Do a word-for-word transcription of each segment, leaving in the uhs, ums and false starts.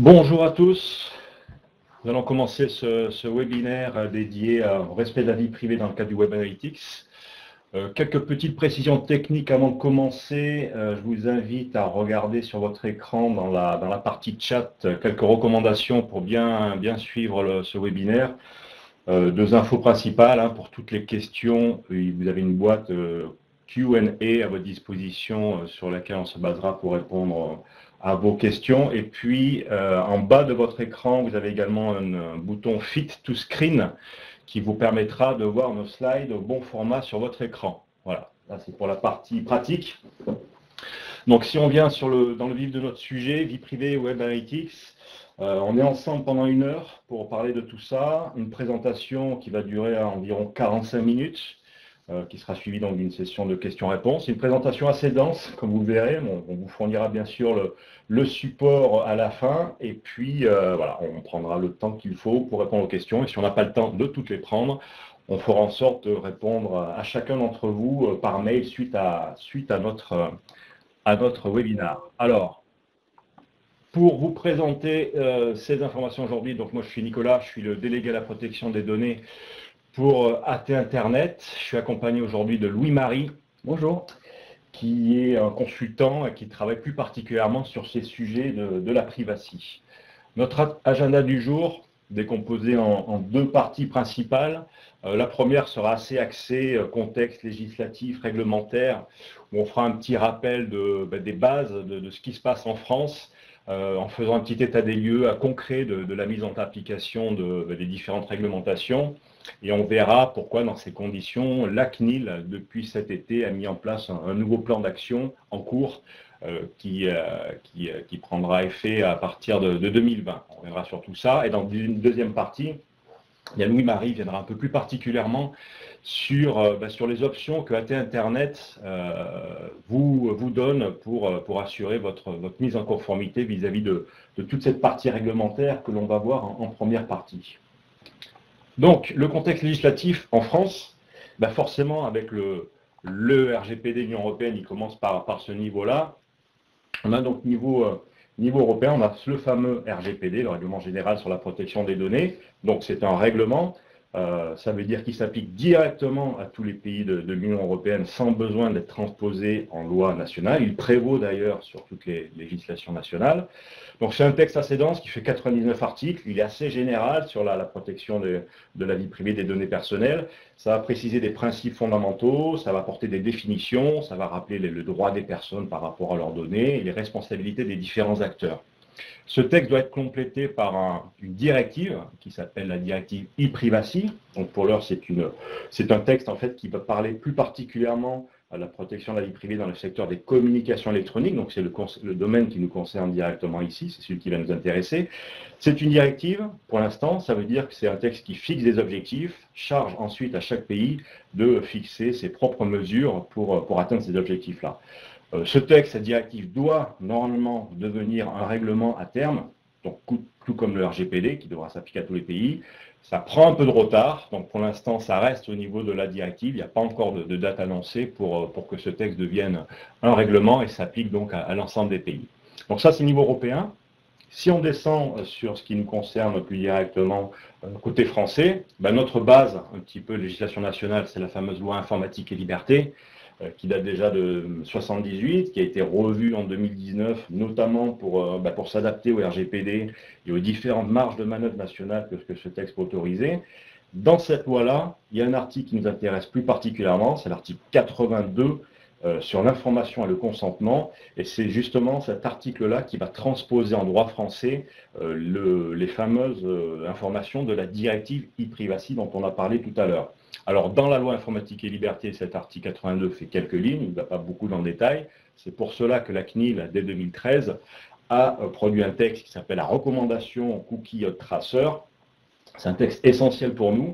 Bonjour à tous, nous allons commencer ce, ce webinaire dédié au respect de la vie privée dans le cadre du Web Analytics. Euh, quelques petites précisions techniques avant de commencer. Euh, je vous invite à regarder sur votre écran dans la, dans la partie chat quelques recommandations pour bien, bien suivre le, ce webinaire. Euh, deux infos principales, hein, pour toutes les questions, vous avez une boîte euh, Q and A à votre disposition euh, sur laquelle on se basera pour répondre euh, à vos questions. Et puis euh, en bas de votre écran, vous avez également un, un bouton Fit to Screen qui vous permettra de voir nos slides au bon format sur votre écran. Voilà, là c'est pour la partie pratique. Donc si on vient sur le, dans le vif de notre sujet, vie privée, Web Analytics, euh, on est ensemble pendant une heure pour parler de tout ça, une présentation qui va durer à environ quarante-cinq minutes. Euh, qui sera suivi donc d'une session de questions-réponses. Une présentation assez dense, comme vous le verrez. On, on vous fournira bien sûr le, le support à la fin. Et puis, euh, voilà, on prendra le temps qu'il faut pour répondre aux questions. Et si on n'a pas le temps de toutes les prendre, on fera en sorte de répondre à chacun d'entre vous euh, par mail suite à, suite à notre, euh, à notre webinar. Alors, pour vous présenter euh, ces informations aujourd'hui, donc moi je suis Nicolas, je suis le délégué à la protection des données pour A T Internet. Je suis accompagné aujourd'hui de Louis-Marie, bonjour, qui est un consultant et qui travaille plus particulièrement sur ces sujets de, de la privacy. Notre agenda du jour, décomposé en, en deux parties principales. Euh, la première sera assez axée euh, contexte législatif, réglementaire, où on fera un petit rappel de, ben, des bases de, de ce qui se passe en France, Euh, en faisant un petit état des lieux à concret de, de la mise en application de, de, des différentes réglementations. Et on verra pourquoi, dans ces conditions, la C N I L, depuis cet été, a mis en place un, un nouveau plan d'action en cours euh, qui, euh, qui, euh, qui prendra effet à partir de, de deux mille vingt. On reviendra sur tout ça. Et dans une deuxième partie, Louis-Marie viendra un peu plus particulièrement sur, euh, bah, sur les options que A T Internet euh, vous, vous donne pour, pour assurer votre, votre mise en conformité vis-à-vis de, de toute cette partie réglementaire que l'on va voir en, en première partie. Donc, le contexte législatif en France, bah, forcément avec le, le R G P D de l'Union européenne, il commence par, par ce niveau-là. On a donc niveau... Euh, Niveau européen, on a le fameux R G P D, le Règlement général sur la protection des données. Donc c'est un règlement, euh, ça veut dire qu'il s'applique directement à tous les pays de, de l'Union européenne sans besoin d'être transposé en loi nationale. Il prévaut d'ailleurs sur toutes les législations nationales. Donc c'est un texte assez dense qui fait quatre-vingt-dix-neuf articles, il est assez général sur la, la protection de, de la vie privée des données personnelles. Ça va préciser des principes fondamentaux, ça va apporter des définitions, ça va rappeler les, le droit des personnes par rapport à leurs données et les responsabilités des différents acteurs. Ce texte doit être complété par un, une directive qui s'appelle la directive e-privacy. Donc pour l'heure, c'est un texte en fait qui va parler plus particulièrement à la protection de la vie privée dans le secteur des communications électroniques. Donc c'est le, le domaine qui nous concerne directement ici, c'est celui qui va nous intéresser. C'est une directive, pour l'instant, ça veut dire que c'est un texte qui fixe des objectifs, charge ensuite à chaque pays de fixer ses propres mesures pour, pour atteindre ces objectifs-là. Euh, ce texte, cette directive, doit normalement devenir un règlement à terme, donc tout comme le R G P D qui devra s'appliquer à tous les pays. Ça prend un peu de retard, donc pour l'instant ça reste au niveau de la directive, il n'y a pas encore de, de date annoncée pour, pour que ce texte devienne un règlement et s'applique donc à, à l'ensemble des pays. Donc ça c'est niveau européen. Si on descend sur ce qui nous concerne plus directement côté français, ben notre base un petit peu législation nationale, c'est la fameuse loi Informatique et Liberté, qui date déjà de mille neuf cent soixante-dix-huit, qui a été revue en deux mille dix-neuf, notamment pour, bah, pour s'adapter au R G P D et aux différentes marges de manœuvre nationales que, que ce texte peut autoriser. Dans cette loi-là, il y a un article qui nous intéresse plus particulièrement, c'est l'article quatre-vingt-deux euh, sur l'information et le consentement, et c'est justement cet article-là qui va transposer en droit français euh, le, les fameuses euh, informations de la directive e-privacy dont on a parlé tout à l'heure. Alors, dans la loi Informatique et Liberté, cet article quatre-vingt-deux fait quelques lignes, il ne va pas beaucoup dans le détail. C'est pour cela que la C N I L, dès deux mille treize, a produit un texte qui s'appelle la recommandation cookie tracer. C'est un texte essentiel pour nous,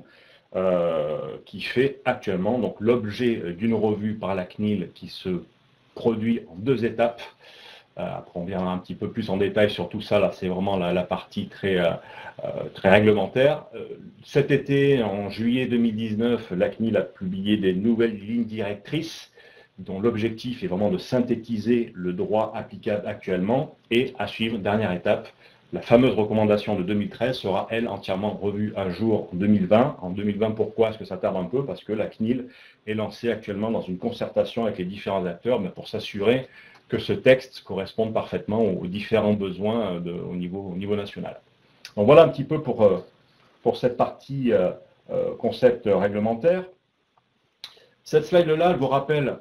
euh, qui fait actuellement donc l'objet d'une revue par la C N I L qui se produit en deux étapes. Après, on verra un petit peu plus en détail sur tout ça, là c'est vraiment la, la partie très, euh, très réglementaire. Cet été, en juillet deux mille dix-neuf, la C N I L a publié des nouvelles lignes directrices dont l'objectif est vraiment de synthétiser le droit applicable actuellement et à suivre, dernière étape, La fameuse recommandation de deux mille treize sera, elle, entièrement revue à jour en deux mille vingt. En deux mille vingt, pourquoi est-ce que ça tarde un peu? Parce que la C N I L est lancée actuellement dans une concertation avec les différents acteurs pour s'assurer que ce texte corresponde parfaitement aux différents besoins de, au, niveau, au niveau national. Donc voilà un petit peu pour, pour cette partie concept réglementaire. Cette slide-là, je vous rappelle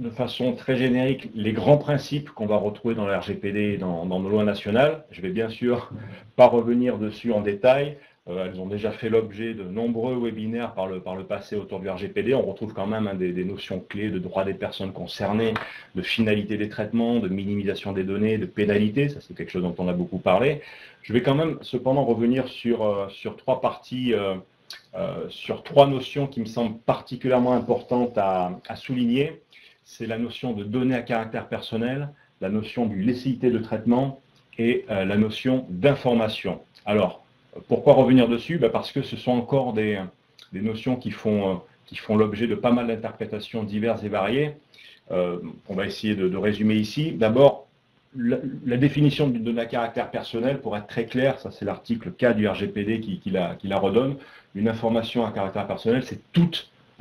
de façon très générique les grands principes qu'on va retrouver dans le R G P D et dans, dans nos lois nationales. Je ne vais bien sûr pas revenir dessus en détail. Euh, elles ont déjà fait l'objet de nombreux webinaires par le, par le passé autour du R G P D. On retrouve quand même hein, des, des notions clés de droit des personnes concernées, de finalité des traitements, de minimisation des données, de pénalité. Ça, c'est quelque chose dont on a beaucoup parlé. Je vais quand même cependant revenir sur, euh, sur trois parties euh, Euh, sur trois notions qui me semblent particulièrement importantes à, à souligner. C'est la notion de données à caractère personnel, la notion du licéité de traitement et euh, la notion d'information. Alors, pourquoi revenir dessus? Ben parce que ce sont encore des, des notions qui font, euh, qui font l'objet de pas mal d'interprétations diverses et variées. Euh, on va essayer de, de résumer ici. D'abord, la, la définition d'une donnée à caractère personnel, pour être très clair, ça c'est l'article K du R G P D qui, qui, la, qui la redonne. Une information à caractère personnel, c'est toute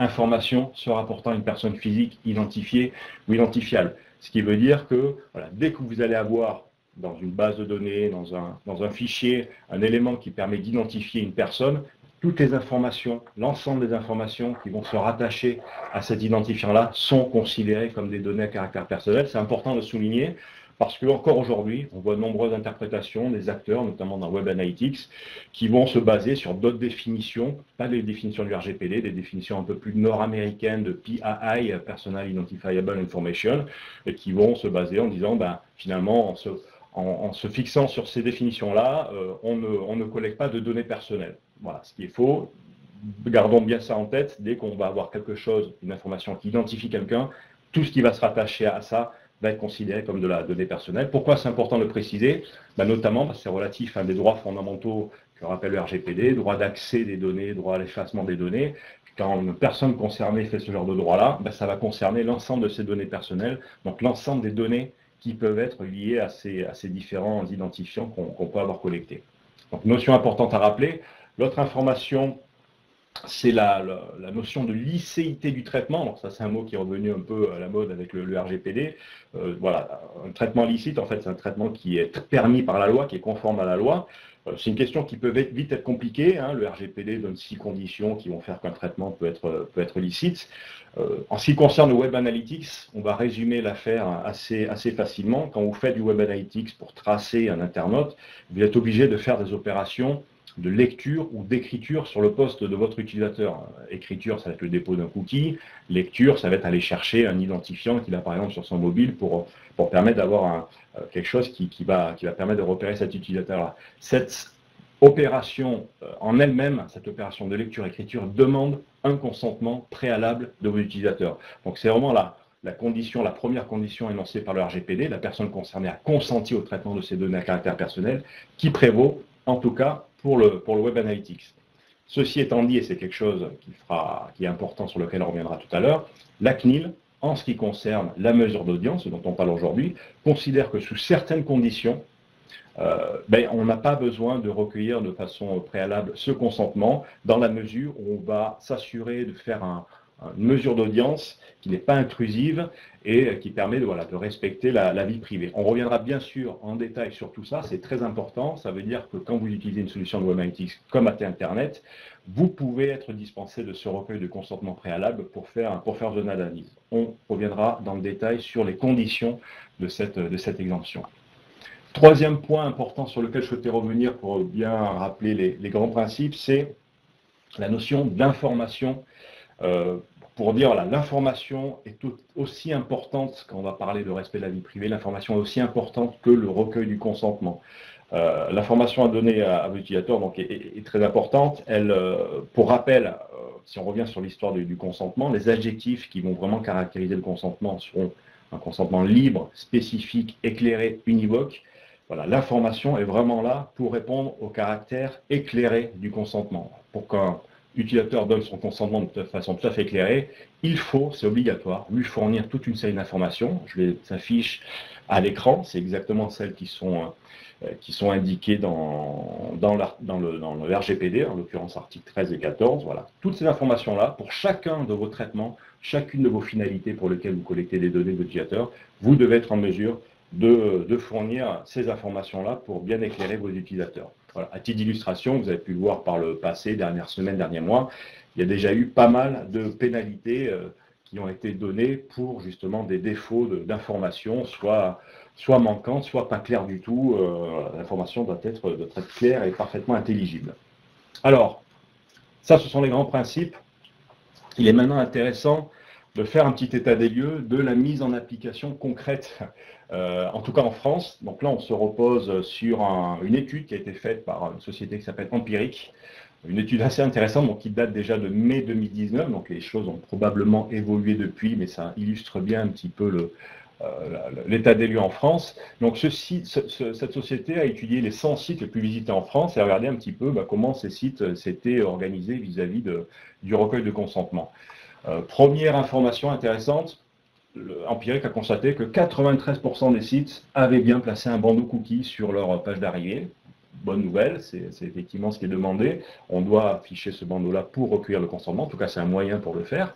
information se rapportant à une personne physique identifiée ou identifiable. Ce qui veut dire que voilà, dès que vous allez avoir dans une base de données, dans un, dans un fichier, un élément qui permet d'identifier une personne, toutes les informations, l'ensemble des informations qui vont se rattacher à cet identifiant-là sont considérées comme des données à caractère personnel. C'est important de souligner. Parce qu'encore aujourd'hui, on voit de nombreuses interprétations des acteurs, notamment dans Web Analytics, qui vont se baser sur d'autres définitions, pas des définitions du R G P D, des définitions un peu plus nord-américaines de P I I, Personal Identifiable Information, et qui vont se baser en disant, ben, finalement, en se, en, en se fixant sur ces définitions-là, euh, on, ne, on ne collecte pas de données personnelles. Voilà, ce qui est faux. Gardons bien ça en tête. Dès qu'on va avoir quelque chose, une information qui identifie quelqu'un, tout ce qui va se rattacher à ça va être considéré comme de la donnée personnelle. Pourquoi c'est important de le préciser? Ben notamment parce que c'est relatif à des droits fondamentaux que rappelle le R G P D, droit d'accès des données, droit à l'effacement des données. Quand une personne concernée fait ce genre de droit-là, ben ça va concerner l'ensemble de ces données personnelles, donc l'ensemble des données qui peuvent être liées à ces, à ces différents identifiants qu'on qu'on peut avoir collectés. Donc notion importante à rappeler. L'autre information, c'est la, la, la notion de licéité du traitement. Donc ça, c'est un mot qui est revenu un peu à la mode avec le, le R G P D. Euh, voilà, un traitement licite, en fait, c'est un traitement qui est permis par la loi, qui est conforme à la loi. Euh, c'est une question qui peut vite être compliquée, hein. Le R G P D donne six conditions qui vont faire qu'un traitement peut être, peut être licite. Euh, en ce qui concerne le Web Analytics, on va résumer l'affaire assez, assez facilement. Quand vous faites du Web Analytics pour tracer un internaute, vous êtes obligé de faire des opérations de lecture ou d'écriture sur le poste de votre utilisateur. Écriture, ça va être le dépôt d'un cookie. Lecture, ça va être aller chercher un identifiant qu'il a par exemple sur son mobile pour, pour permettre d'avoir quelque chose qui, qui, va, qui va permettre de repérer cet utilisateur-là. Cette opération en elle-même, cette opération de lecture-écriture, demande un consentement préalable de vos utilisateurs. Donc c'est vraiment là la condition, la première condition énoncée par le R G P D, la personne concernée a consenti au traitement de ces données à caractère personnel, qui prévaut en tout cas pour le, pour le Web Analytics. Ceci étant dit, et c'est quelque chose qui, fera, qui est important, sur lequel on reviendra tout à l'heure, la C N I L, en ce qui concerne la mesure d'audience, dont on parle aujourd'hui, considère que sous certaines conditions, euh, ben, on n'a pas besoin de recueillir de façon préalable ce consentement, dans la mesure où on va s'assurer de faire un, une mesure d'audience qui n'est pas intrusive et qui permet de, voilà, de respecter la, la vie privée. On reviendra bien sûr en détail sur tout ça, c'est très important. Ça veut dire que quand vous utilisez une solution de Web Analytics comme A T Internet, vous pouvez être dispensé de ce recueil de consentement préalable pour faire, pour faire de l'analyse. On reviendra dans le détail sur les conditions de cette, de cette exemption. Troisième point important sur lequel je souhaitais revenir pour bien rappeler les, les grands principes, c'est la notion d'information. Euh, pour dire, voilà, l'information est tout aussi importante, quand on va parler de respect de la vie privée, l'information est aussi importante que le recueil du consentement. Euh, l'information à donner à, à l'utilisateur donc, est, est, est très importante. Elle, euh, pour rappel, euh, si on revient sur l'histoire du, du consentement, les adjectifs qui vont vraiment caractériser le consentement seront un consentement libre, spécifique, éclairé, univoque. Voilà, l'information est vraiment là pour répondre au caractère éclairé du consentement. Pour qu'un utilisateur donne son consentement de façon tout à fait éclairée, il faut, c'est obligatoire, lui fournir toute une série d'informations. Je les affiche à l'écran, c'est exactement celles qui sont, qui sont indiquées dans, dans, la, dans, le, dans le R G P D, en l'occurrence articles treize et quatorze. Voilà. Toutes ces informations-là, pour chacun de vos traitements, chacune de vos finalités pour lesquelles vous collectez des données d'utilisateurs, vous devez être en mesure de, de fournir ces informations-là pour bien éclairer vos utilisateurs. Voilà. À titre d'illustration, vous avez pu le voir par le passé, dernière semaine, dernier mois, il y a déjà eu pas mal de pénalités euh, qui ont été données pour justement des défauts d'informations, soit... soit manquante, soit pas claire du tout. Euh, l'information doit être, doit être claire et parfaitement intelligible. Alors, ça, ce sont les grands principes. Il est maintenant intéressant de faire un petit état des lieux de la mise en application concrète, euh, en tout cas en France. Donc là, on se repose sur un, une étude qui a été faite par une société qui s'appelle Empirik, une étude assez intéressante, donc qui date déjà de mai deux mille dix-neuf, donc les choses ont probablement évolué depuis, mais ça illustre bien un petit peu le... l'état des lieux en France. Donc ceci, ce, ce, cette société a étudié les cent sites les plus visités en France et a regardé un petit peu bah, comment ces sites s'étaient organisés vis-à-vis de, du recueil de consentement. Euh, première information intéressante, Empirik a constaté que quatre-vingt-treize pour cent des sites avaient bien placé un bandeau cookie sur leur page d'arrivée. Bonne nouvelle, c'est effectivement ce qui est demandé. On doit afficher ce bandeau-là pour recueillir le consentement, en tout cas c'est un moyen pour le faire.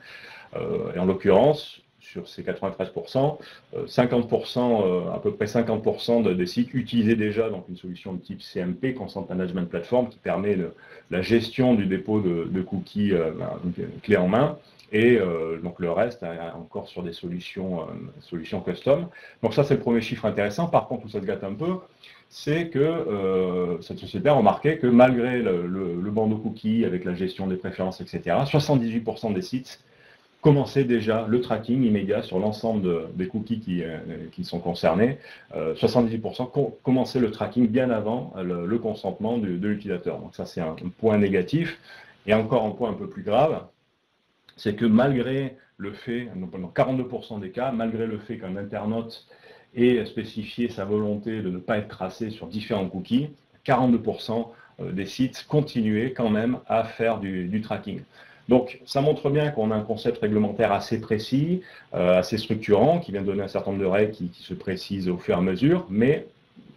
Euh, et en l'occurrence, sur ces quatre-vingt-treize pour cent, cinquante pour cent, à peu près cinquante pour cent des sites utilisaient déjà donc une solution de type C M P, Consent Management Platform, qui permet le, la gestion du dépôt de, de cookies euh, clé en main, et euh, donc le reste hein, encore sur des solutions, euh, solutions custom. Donc ça c'est le premier chiffre intéressant. Par contre, où ça se gâte un peu, c'est que euh, cette société a remarqué que malgré le, le, le bandeau cookie, avec la gestion des préférences, et cetera, soixante-dix-huit pour cent des sites commencer déjà le tracking immédiat sur l'ensemble de, des cookies qui, euh, qui sont concernés. Euh, soixante-dix-huit pour cent co commencer le tracking bien avant le, le consentement du, de l'utilisateur. Donc ça, c'est un, un point négatif. Et encore un point un peu plus grave, c'est que malgré le fait, dans quarante-deux pour cent des cas, malgré le fait qu'un internaute ait spécifié sa volonté de ne pas être tracé sur différents cookies, quarante-deux pour cent des sites continuaient quand même à faire du, du tracking. Donc, ça montre bien qu'on a un concept réglementaire assez précis, euh, assez structurant, qui vient donner un certain nombre de règles qui, qui se précisent au fur et à mesure, mais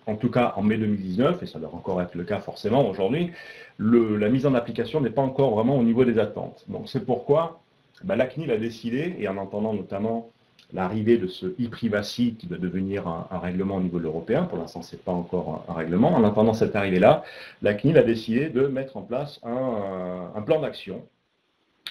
en tout cas en mai deux mille dix-neuf, et ça doit encore être le cas forcément aujourd'hui, la mise en application n'est pas encore vraiment au niveau des attentes. Donc, c'est pourquoi bah, la C N I L a décidé, et en entendant notamment l'arrivée de ce e-privacy qui va devenir un, un règlement au niveau européen, pour l'instant ce n'est pas encore un, un règlement, en attendant cette arrivée-là, la C N I L a décidé de mettre en place un, un plan d'action,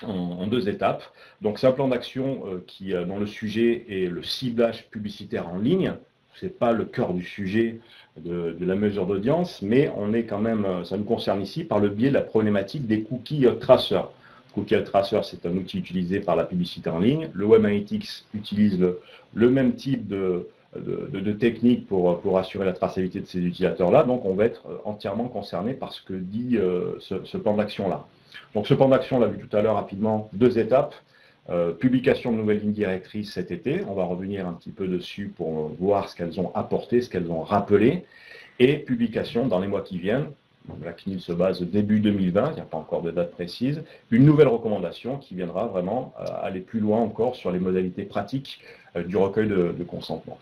en deux étapes. Donc c'est un plan d'action euh, qui euh, dont le sujet est le ciblage publicitaire en ligne. Ce n'est pas le cœur du sujet de, de la mesure d'audience, mais on est quand même, ça nous concerne ici par le biais de la problématique des cookies traceurs. Cookie Tracer, c'est un outil utilisé par la publicité en ligne. Le Web Analytics utilise le, le même type de, de, de, de technique pour, pour assurer la traçabilité de ces utilisateurs-là. Donc on va être entièrement concerné par ce que dit euh, ce, ce plan d'action-là. Donc ce plan d'action, on l'a vu tout à l'heure rapidement, deux étapes. Euh, publication de nouvelles lignes directrices cet été, on va revenir un petit peu dessus pour voir ce qu'elles ont apporté, ce qu'elles ont rappelé, et publication dans les mois qui viennent, donc la C N I L se base début deux mille vingt, il n'y a pas encore de date précise, une nouvelle recommandation qui viendra vraiment euh, aller plus loin encore sur les modalités pratiques euh, du recueil de, de consentement.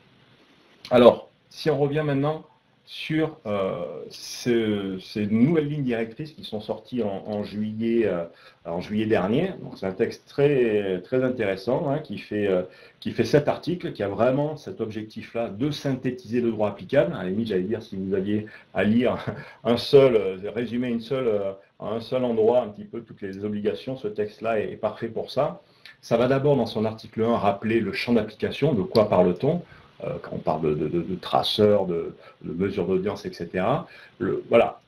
Alors, si on revient maintenant sur euh, ce, ces nouvelles lignes directrices qui sont sorties en, en, juillet, euh, en juillet dernier. C'est un texte très, très intéressant hein, qui fait, euh, qui fait cet article, qui a vraiment cet objectif-là de synthétiser le droit applicable. À la limite, j'allais dire, si vous aviez à lire un seul, euh, résumer une seule, euh, à un seul endroit un petit peu toutes les obligations, ce texte-là est, est parfait pour ça. Ça va d'abord, dans son article un, rappeler le champ d'application, de quoi parle-t-on ? Quand on parle de, de, de, de traceurs, de, de mesures d'audience, et cetera. Le, voilà,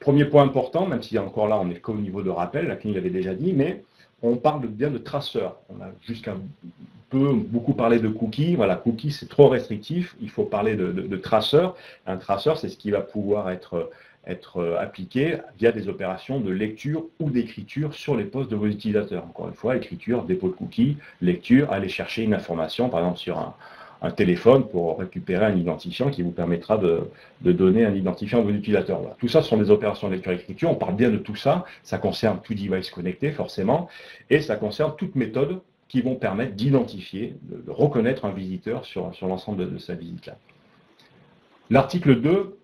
premier point important, même si encore là on n'est qu'au niveau de rappel, la C N I L l'avait déjà dit, mais on parle bien de traceurs. On a jusqu'à peu beaucoup parlé de cookies. Voilà, cookies c'est trop restrictif, il faut parler de, de, de traceurs. Un traceur c'est ce qui va pouvoir être, être appliqué via des opérations de lecture ou d'écriture sur les postes de vos utilisateurs. Encore une fois, écriture, dépôt de cookies, lecture, aller chercher une information, par exemple sur un un téléphone pour récupérer un identifiant qui vous permettra de, de donner un identifiant à vos utilisateurs. Voilà. Tout ça, ce sont des opérations de lecture-écriture. On parle bien de tout ça. Ça concerne tout device connecté, forcément. Et ça concerne toutes méthodes qui vont permettre d'identifier, de, de reconnaître un visiteur sur, sur l'ensemble de, de sa visite-là. L'article deux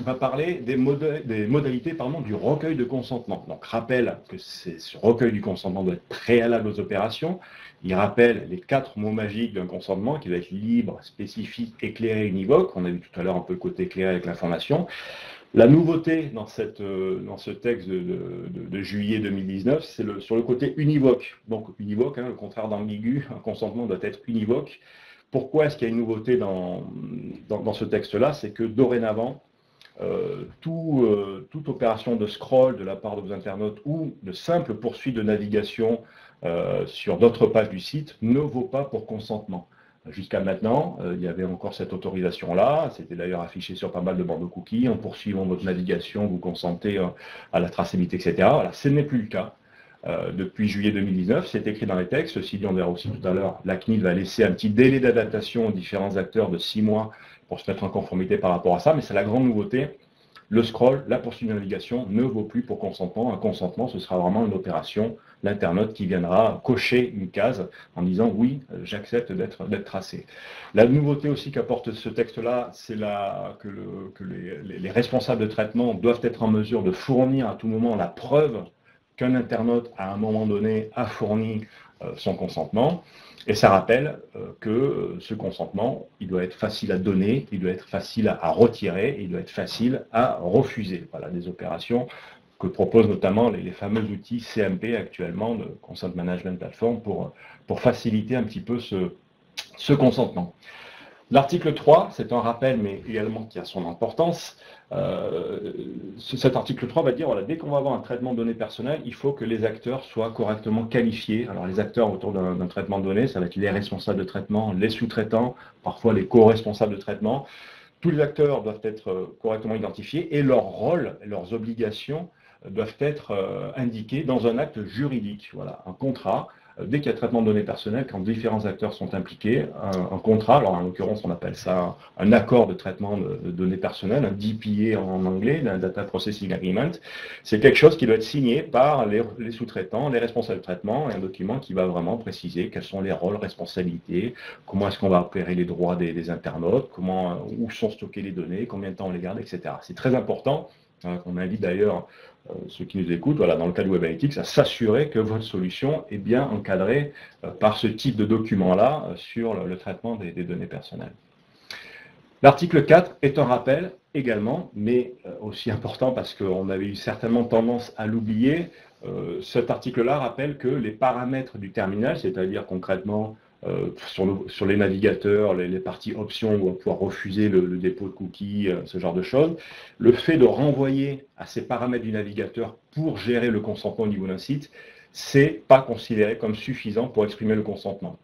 va parler des, modè des modalités pardon, du recueil de consentement. Donc, rappelle que ce recueil du consentement doit être préalable aux opérations. Il rappelle les quatre mots magiques d'un consentement qui va être libre, spécifique, éclairé, univoque. On a vu tout à l'heure un peu le côté éclairé avec l'information. La nouveauté dans, cette, dans ce texte de, de, de juillet deux mille dix-neuf, c'est le, sur le côté univoque. Donc univoque, hein, le contraire d'ambigu, un consentement doit être univoque. Pourquoi est-ce qu'il y a une nouveauté dans, dans, dans ce texte-là? C'est que dorénavant, euh, tout, euh, toute opération de scroll de la part de vos internautes ou de simple poursuite de navigation euh, sur d'autres pages du site ne vaut pas pour consentement. Jusqu'à maintenant, euh, il y avait encore cette autorisation-là, c'était d'ailleurs affiché sur pas mal de bandeaux cookies, en poursuivant votre navigation, vous consentez euh, à la traçabilité, et cetera. Voilà, ce n'est plus le cas. Euh, depuis juillet deux mille dix-neuf, c'est écrit dans les textes, ceci dit, on verra aussi tout à l'heure, la C N I L va laisser un petit délai d'adaptation aux différents acteurs de six mois pour se mettre en conformité par rapport à ça, mais c'est la grande nouveauté, le scroll, la poursuite de navigation ne vaut plus pour consentement. Un consentement, ce sera vraiment une opération, l'internaute qui viendra cocher une case en disant « oui, j'accepte d'être d'être tracé ». La nouveauté aussi qu'apporte ce texte-là, c'est que, le, que les, les responsables de traitement doivent être en mesure de fournir à tout moment la preuve qu'un internaute, à un moment donné, a fourni son consentement. Et ça rappelle que ce consentement, il doit être facile à donner, il doit être facile à retirer, il doit être facile à refuser. Voilà des opérations que proposent notamment les, les fameux outils C M P actuellement, de Consent Management Platform, pour, pour faciliter un petit peu ce, ce consentement. L'article trois, c'est un rappel, mais également qui a son importance. Euh, cet article trois va dire, voilà, dès qu'on va avoir un traitement de données personnelles, il faut que les acteurs soient correctement qualifiés. Alors les acteurs autour d'un traitement de données, ça va être les responsables de traitement, les sous-traitants, parfois les co-responsables de traitement. Tous les acteurs doivent être correctement identifiés et leur rôle, leurs obligations doivent être indiqués dans un acte juridique, voilà, un contrat. Dès qu'il y a traitement de données personnelles, quand différents acteurs sont impliqués, un, un contrat, alors en l'occurrence on appelle ça un, un accord de traitement de, de données personnelles, un D P A en anglais, un Data Processing Agreement, c'est quelque chose qui doit être signé par les, les sous-traitants, les responsables de traitement, et un document qui va vraiment préciser quels sont les rôles, responsabilités, comment est-ce qu'on va opérer les droits des, des internautes, comment, où sont stockées les données, combien de temps on les garde, et cetera. C'est très important, on invite d'ailleurs... Euh, ceux qui nous écoutent, voilà, dans le cadre Web Analytics, à s'assurer que votre solution est bien encadrée euh, par ce type de document-là euh, sur le, le traitement des, des données personnelles. L'article quatre est un rappel également, mais euh, aussi important parce qu'on avait eu certainement tendance à l'oublier. Euh, cet article-là rappelle que les paramètres du terminal, c'est-à-dire concrètement euh, sur, le, sur les navigateurs, les, les parties options où on va pouvoir refuser le, le dépôt de cookies, euh, ce genre de choses, le fait de renvoyer à ces paramètres du navigateur pour gérer le consentement au niveau d'un site, c'est pas considéré comme suffisant pour exprimer le consentement.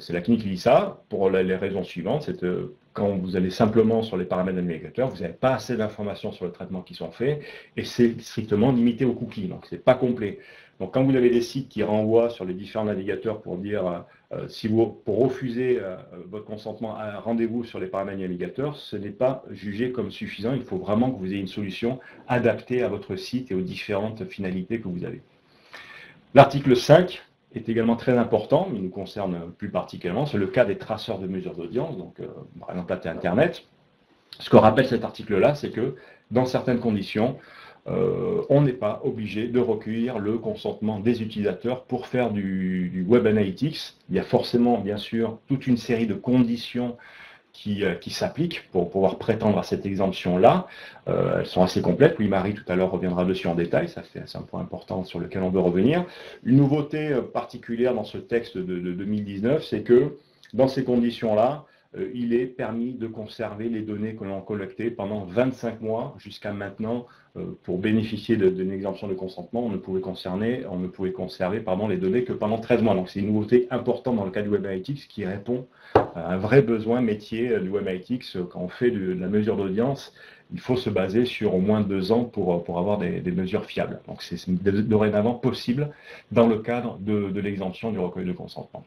C'est la C N I L qui dit ça, pour les raisons suivantes, c'est que quand vous allez simplement sur les paramètres d'un navigateur, vous n'avez pas assez d'informations sur le traitement qui sont faits, et c'est strictement limité aux cookies, donc c'est pas complet. Donc quand vous avez des sites qui renvoient sur les différents navigateurs pour dire, euh, si vous, pour refuser euh, votre consentement à un rendez-vous sur les paramètres du navigateur, ce n'est pas jugé comme suffisant, il faut vraiment que vous ayez une solution adaptée à votre site et aux différentes finalités que vous avez. L'article cinq est également très important, mais il nous concerne plus particulièrement, c'est le cas des traceurs de mesures d'audience, donc euh, par exemple A T Internet. Ce que rappelle cet article-là, c'est que dans certaines conditions, euh, on n'est pas obligé de recueillir le consentement des utilisateurs pour faire du, du Web Analytics. Il y a forcément, bien sûr, toute une série de conditions qui, euh, qui s'appliquent pour pouvoir prétendre à cette exemption-là. Euh, elles sont assez complètes. Louis-Marie, tout à l'heure, reviendra dessus en détail. Ça, c'est un point important sur lequel on veut revenir. Une nouveauté particulière dans ce texte de, de deux mille dix-neuf, c'est que dans ces conditions-là, il est permis de conserver les données que l'on a collectées pendant vingt-cinq mois jusqu'à maintenant. Pour bénéficier d'une exemption de consentement, on ne pouvait, concerner, on ne pouvait conserver pardon, les données que pendant treize mois. Donc c'est une nouveauté importante dans le cas du Web Analytics qui répond à un vrai besoin métier du Web Analytics. Quand on fait de la mesure d'audience, il faut se baser sur au moins deux ans pour, pour avoir des, des mesures fiables. Donc c'est dorénavant possible dans le cadre de, de l'exemption du recueil de consentement.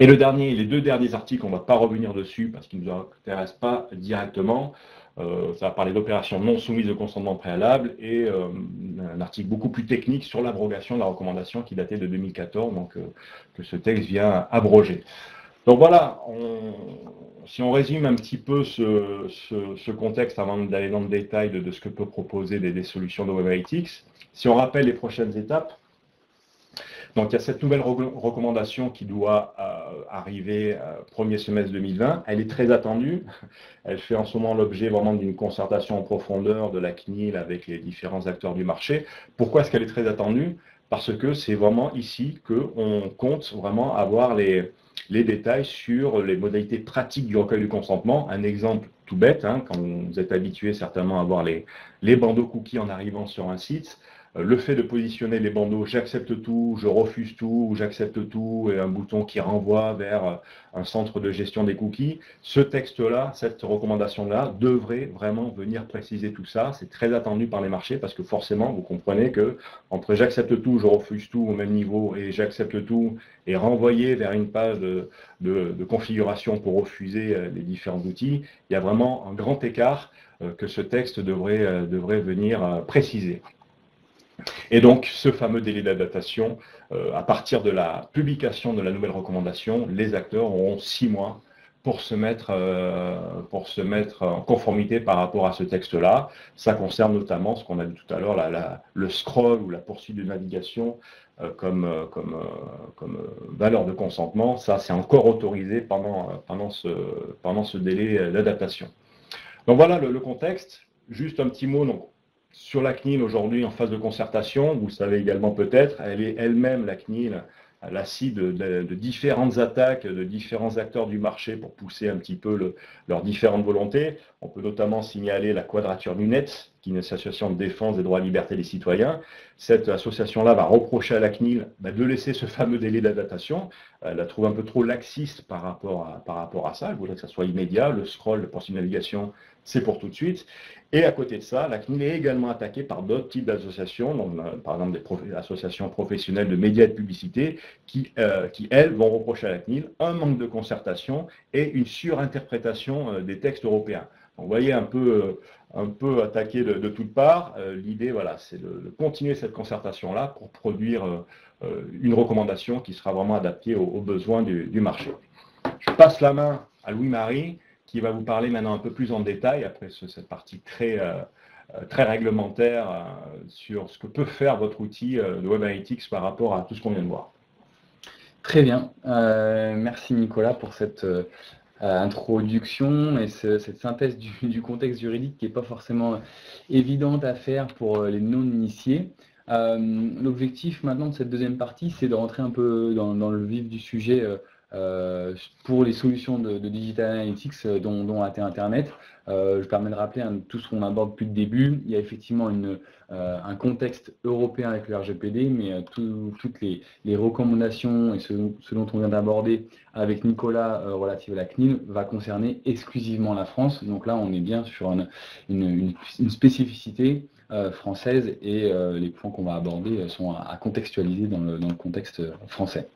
Et le dernier, les deux derniers articles, on ne va pas revenir dessus parce qu'ils ne nous intéressent pas directement. Euh, ça va parler d'opérations non soumises au consentement préalable et euh, un article beaucoup plus technique sur l'abrogation de la recommandation qui datait de deux mille quatorze, donc euh, que ce texte vient abroger. Donc voilà, on, si on résume un petit peu ce, ce, ce contexte avant d'aller dans le détail de, de ce que peut proposer des, des solutions de Web Analytics, si on rappelle les prochaines étapes, donc il y a cette nouvelle recommandation qui doit euh, arriver euh, premier semestre deux mille vingt. Elle est très attendue. Elle fait en ce moment l'objet vraiment d'une concertation en profondeur de la C N I L avec les différents acteurs du marché. Pourquoi est-ce qu'elle est très attendue? Parce que c'est vraiment ici qu'on compte vraiment avoir les, les détails sur les modalités pratiques du recueil du consentement. Un exemple tout bête, hein, quand vous êtes habitué certainement à voir les, les bandeaux cookies en arrivant sur un site, le fait de positionner les bandeaux « j'accepte tout »,« je refuse tout » ou « j'accepte tout » et un bouton qui renvoie vers un centre de gestion des cookies, ce texte-là, cette recommandation-là devrait vraiment venir préciser tout ça. C'est très attendu par les marchés parce que forcément, vous comprenez que entre « j'accepte tout »,« je refuse tout » au même niveau et « j'accepte tout » et renvoyer vers une page de, de, de configuration pour refuser les différents outils, il y a vraiment un grand écart que ce texte devrait, devrait venir préciser. Et donc, ce fameux délai d'adaptation, euh, à partir de la publication de la nouvelle recommandation, les acteurs auront six mois pour se mettre, euh, pour se mettre en conformité par rapport à ce texte-là. Ça concerne notamment ce qu'on a vu tout à l'heure, la, la, le scroll ou la poursuite de navigation euh, comme, euh, comme, euh, comme euh, valeur de consentement. Ça, c'est encore autorisé pendant, euh, pendant, ce, pendant ce délai d'adaptation. Donc voilà le, le contexte. Juste un petit mot. Donc, sur la C N I L aujourd'hui en phase de concertation, vous le savez également peut-être, elle est elle-même, la C N I L, à la cible de, de, de différentes attaques, de différents acteurs du marché pour pousser un petit peu le, leurs différentes volontés. On peut notamment signaler la Quadrature du Net, qui est une association de défense des droits et libertés des citoyens. Cette association-là va reprocher à la C N I L bah, de laisser ce fameux délai d'adaptation. Elle la trouve un peu trop laxiste par rapport à, par rapport à ça. Elle voudrait que ça soit immédiat. Le scroll, le poursuivi de navigation, c'est pour tout de suite. Et à côté de ça, la C N I L est également attaquée par d'autres types d'associations, par exemple des prof... associations professionnelles de médias et de publicité, qui, euh, qui, elles, vont reprocher à la C N I L un manque de concertation et une surinterprétation euh, des textes européens. Donc, vous voyez, un peu, euh, un peu attaqué de, de toutes parts. Euh, L'idée, voilà, c'est de, de continuer cette concertation-là pour produire euh, euh, une recommandation qui sera vraiment adaptée aux, aux besoins du, du marché. Je passe la main à Louis-Marie, qui va vous parler maintenant un peu plus en détail, après ce, cette partie très, euh, très réglementaire, euh, sur ce que peut faire votre outil euh, de Web Analytics par rapport à tout ce qu'on vient de voir. Très bien. Euh, merci Nicolas pour cette euh, introduction et ce, cette synthèse du, du contexte juridique qui n'est pas forcément évidente à faire pour les non-initiés. Euh, L'objectif maintenant de cette deuxième partie, c'est de rentrer un peu dans, dans le vif du sujet euh, Euh, pour les solutions de, de Digital Analytics, euh, dont, dont A T Internet. Euh, je permets de rappeler hein, tout ce qu'on aborde depuis le début. Il y a effectivement une, euh, un contexte européen avec le R G P D, mais euh, tout, toutes les, les recommandations et ce, ce dont on vient d'aborder avec Nicolas euh, relative à la C N I L va concerner exclusivement la France. Donc là, on est bien sur une, une, une, une spécificité euh, française et euh, les points qu'on va aborder sont à, à contextualiser dans le, dans le contexte français.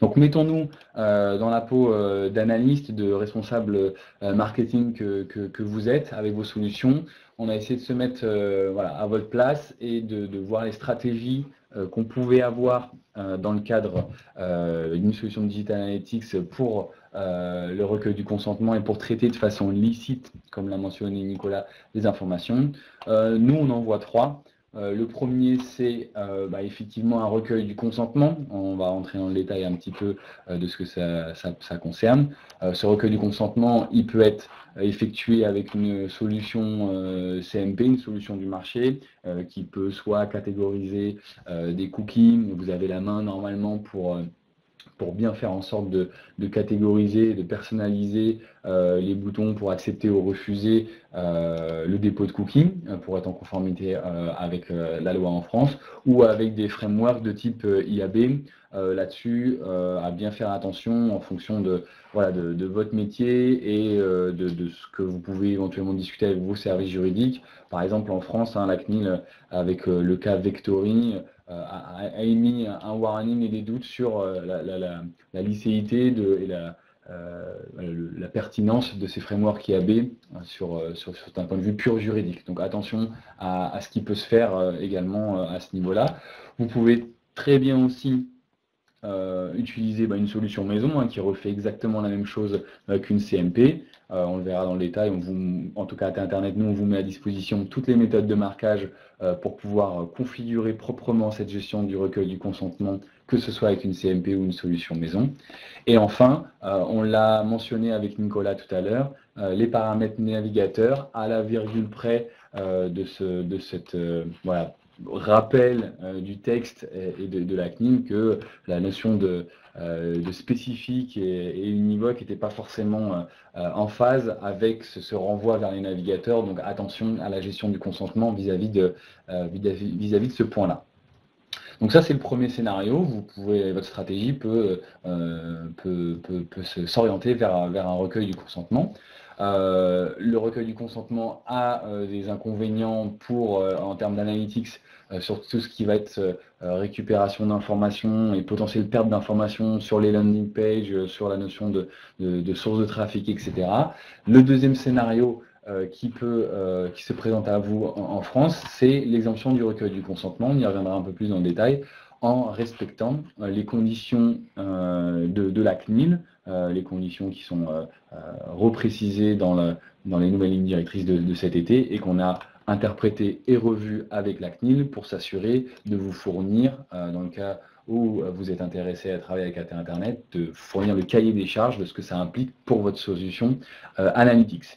Donc mettons-nous euh, dans la peau euh, d'analyste, de responsable euh, marketing que, que, que vous êtes avec vos solutions. On a essayé de se mettre euh, voilà, à votre place et de, de voir les stratégies euh, qu'on pouvait avoir euh, dans le cadre euh, d'une solution de Digital Analytics pour euh, le recueil du consentement et pour traiter de façon licite, comme l'a mentionné Nicolas, les informations. Euh, nous, on en voit trois. Euh, le premier, c'est euh, bah, effectivement un recueil du consentement. On va rentrer dans le détail un petit peu euh, de ce que ça, ça, ça concerne. Euh, ce recueil du consentement, il peut être effectué avec une solution euh, C M P, une solution du marché, euh, qui peut soit catégoriser euh, des cookies. Vous avez la main normalement pour... Euh, pour bien faire en sorte de, de catégoriser, de personnaliser euh, les boutons pour accepter ou refuser euh, le dépôt de cookies, pour être en conformité euh, avec euh, la loi en France, ou avec des frameworks de type euh, I A B. Euh, Là-dessus, euh, à bien faire attention en fonction de, voilà, de, de votre métier et euh, de, de ce que vous pouvez éventuellement discuter avec vos services juridiques. Par exemple, en France, hein, la C N I L, avec euh, le cas Vectory, a émis un warning et des doutes sur la, la, la, la licéité de, et la, euh, la pertinence de ces frameworks I A B sur, sur, sur un point de vue pur juridique. Donc attention à, à ce qui peut se faire également à ce niveau-là. Vous pouvez très bien aussi euh, utiliser bah, une solution maison hein, qui refait exactement la même chose euh, qu'une C M P. Euh, on le verra dans le détail. On vous, en tout cas, à Internet, nous, on vous met à disposition toutes les méthodes de marquage euh, pour pouvoir configurer proprement cette gestion du recueil du consentement, que ce soit avec une C M P ou une solution maison. Et enfin, euh, on l'a mentionné avec Nicolas tout à l'heure, euh, les paramètres navigateurs à la virgule près euh, de, ce, de cette... Euh, voilà, rappel euh, du texte et de, de la C N I L que la notion de, euh, de spécifique et, et univoque n'était pas forcément euh, en phase avec ce, ce renvoi vers les navigateurs. Donc attention à la gestion du consentement vis-à-vis de, euh, vis-à-vis, vis-à-vis de ce point-là. Donc ça, c'est le premier scénario. Vous pouvez, votre stratégie peut, euh, peut, peut, peut s'orienter vers, vers un recueil du consentement. Euh, le recueil du consentement a euh, des inconvénients pour, euh, en termes d'analytics, euh, sur tout ce qui va être euh, récupération d'informations et potentielle perte d'informations sur les landing pages, euh, sur la notion de, de, de source de trafic, et cetera. Le deuxième scénario euh, qui, peut, euh, qui se présente à vous en, en France, c'est l'exemption du recueil du consentement. On y reviendra un peu plus dans le détail, en respectant euh, les conditions euh, de, de la C N I L, Euh, les conditions qui sont euh, euh, reprécisées dans, le, dans les nouvelles lignes directrices de, de cet été et qu'on a interprétées et revues avec la C N I L pour s'assurer de vous fournir, euh, dans le cas où vous êtes intéressé à travailler avec A T Internet, de fournir le cahier des charges de ce que ça implique pour votre solution euh, Analytics.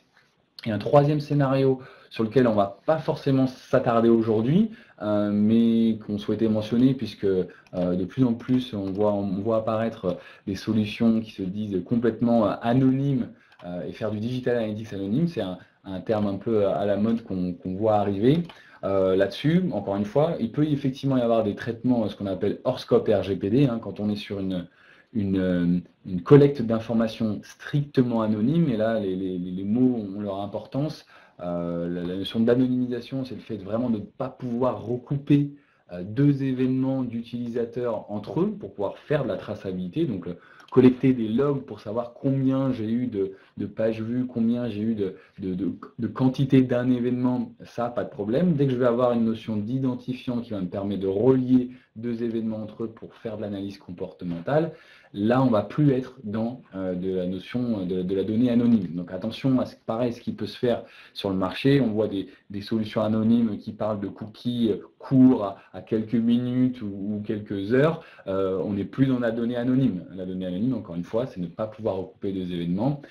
Et un troisième scénario sur lequel on ne va pas forcément s'attarder aujourd'hui, euh, mais qu'on souhaitait mentionner, puisque euh, de plus en plus, on voit, on voit apparaître des solutions qui se disent complètement anonymes, euh, et faire du digital analytics anonyme, c'est un, un terme un peu à la mode qu'on qu'on voit arriver. Euh, Là-dessus, encore une fois, il peut effectivement y avoir des traitements, ce qu'on appelle hors scope et R G P D, hein, quand on est sur une... Une, une collecte d'informations strictement anonyme, et là les, les, les mots ont leur importance. Euh, la, la notion d'anonymisation, c'est le fait vraiment de ne pas pouvoir recouper euh, deux événements d'utilisateurs entre eux pour pouvoir faire de la traçabilité, donc euh, collecter des logs pour savoir combien j'ai eu de, de pages vues, combien j'ai eu de, de, de, de quantité d'un événement, ça, pas de problème. Dès que je vais avoir une notion d'identifiant qui va me permettre de relier deux événements entre eux pour faire de l'analyse comportementale, là, on ne va plus être dans euh, de la notion de, de la donnée anonyme. Donc attention à ce, pareil, ce qui peut se faire sur le marché. On voit des, des solutions anonymes qui parlent de cookies courts à, à quelques minutes ou, ou quelques heures. Euh, on n'est plus dans la donnée anonyme. La donnée anonyme, encore une fois, c'est ne pas pouvoir recouper deux événements.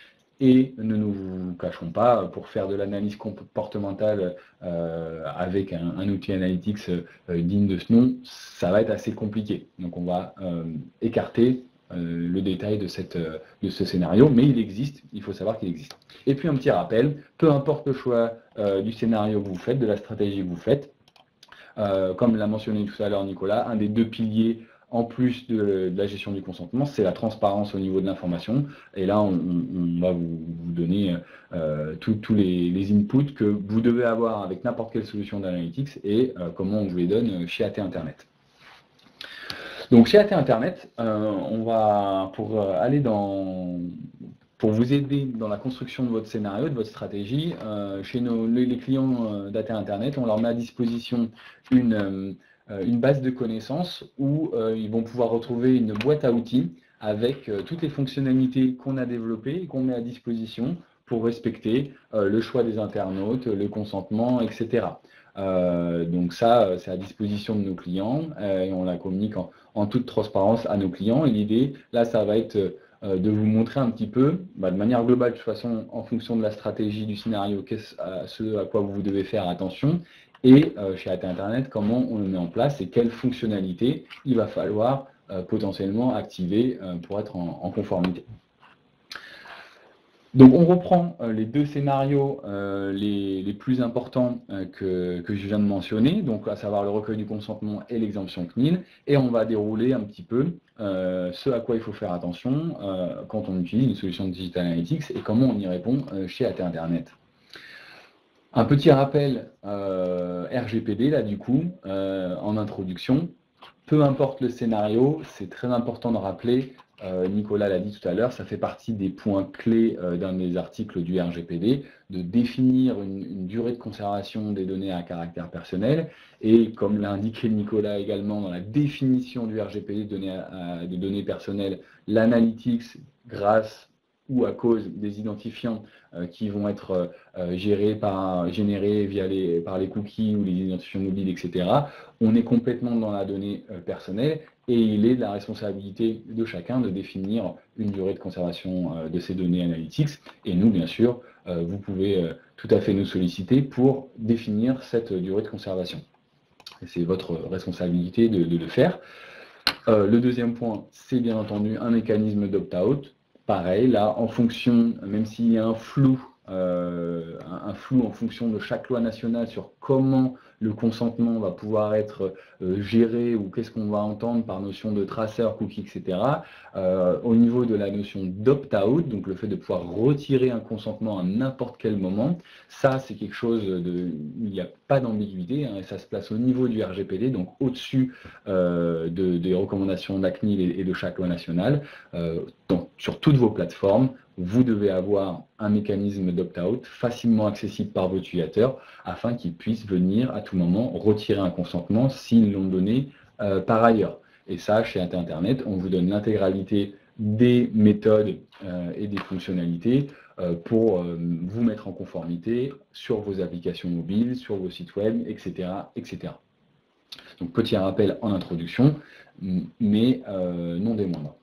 Et ne nous cachons pas, pour faire de l'analyse comportementale euh, avec un, un outil analytics euh, digne de ce nom, ça va être assez compliqué. Donc on va euh, écarter euh, le détail de, cette, de ce scénario, mais il existe, il faut savoir qu'il existe. Et puis un petit rappel, peu importe le choix euh, du scénario que vous faites, de la stratégie que vous faites, euh, comme l'a mentionné tout à l'heure Nicolas, un des deux piliers en plus de, de la gestion du consentement, c'est la transparence au niveau de l'information. Et là, on, on va vous, vous donner euh, tous les, les inputs que vous devez avoir avec n'importe quelle solution d'analytics et euh, comment on vous les donne chez A T Internet. Donc chez A T Internet, euh, on va, pour euh, aller dans... Pour vous aider dans la construction de votre scénario, de votre stratégie, euh, chez nos, les clients euh, d'A T Internet, on leur met à disposition une... Euh, une base de connaissances où euh, ils vont pouvoir retrouver une boîte à outils avec euh, toutes les fonctionnalités qu'on a développées et qu'on met à disposition pour respecter euh, le choix des internautes, le consentement, et cetera. Euh, donc ça, c'est à disposition de nos clients euh, et on la communique en, en toute transparence à nos clients. Et l'idée, là, ça va être euh, de vous montrer un petit peu, bah, de manière globale, de toute façon, en fonction de la stratégie du scénario, qu'est-ce à, ce à quoi vous devez faire attention. Et euh, chez A T Internet, comment on le met en place et quelles fonctionnalités il va falloir euh, potentiellement activer euh, pour être en, en conformité. Donc on reprend euh, les deux scénarios euh, les, les plus importants euh, que, que je viens de mentionner, donc à savoir le recueil du consentement et l'exemption C N I L, et on va dérouler un petit peu euh, ce à quoi il faut faire attention euh, quand on utilise une solution de Digital Analytics et comment on y répond euh, chez A T Internet. Un petit rappel euh, R G P D, là, du coup, euh, en introduction. Peu importe le scénario, c'est très important de rappeler euh, Nicolas l'a dit tout à l'heure, ça fait partie des points clés euh, d'un des articles du R G P D, de définir une, une durée de conservation des données à caractère personnel, et comme l'a indiqué Nicolas également dans la définition du R G P D de données, à, à, de données personnelles, l'analytics grâce ou à cause des identifiants euh, qui vont être euh, gérés par, générés via les, par les cookies ou les identifiants mobiles, et cetera. On est complètement dans la donnée euh, personnelle et il est de la responsabilité de chacun de définir une durée de conservation euh, de ces données analytics. Et nous, bien sûr, euh, vous pouvez euh, tout à fait nous solliciter pour définir cette durée de conservation. C'est votre responsabilité de, de le faire. Euh, le deuxième point, c'est bien entendu un mécanisme d'opt-out. Pareil, là, en fonction, même s'il y a un flou, euh, un flou en fonction de chaque loi nationale sur comment le consentement va pouvoir être euh, géré ou qu'est-ce qu'on va entendre par notion de traceur, cookie, et cetera. Euh, au niveau de la notion d'opt-out, donc le fait de pouvoir retirer un consentement à n'importe quel moment, ça c'est quelque chose de, il n'y a pas d'ambiguïté, hein, et ça se place au niveau du R G P D, donc au-dessus euh, de, des recommandations de la C N I L et, et de chaque loi nationale. Euh, donc, sur toutes vos plateformes, vous devez avoir un mécanisme d'opt-out facilement accessible par vos utilisateurs afin qu'ils puissent venir à tout moment retirer un consentement s'ils l'ont donné euh, par ailleurs. Et ça, chez A T Internet, on vous donne l'intégralité des méthodes euh, et des fonctionnalités euh, pour euh, vous mettre en conformité sur vos applications mobiles, sur vos sites web, et cetera, et cetera. Donc, petit rappel en introduction, mais euh, non des moindres.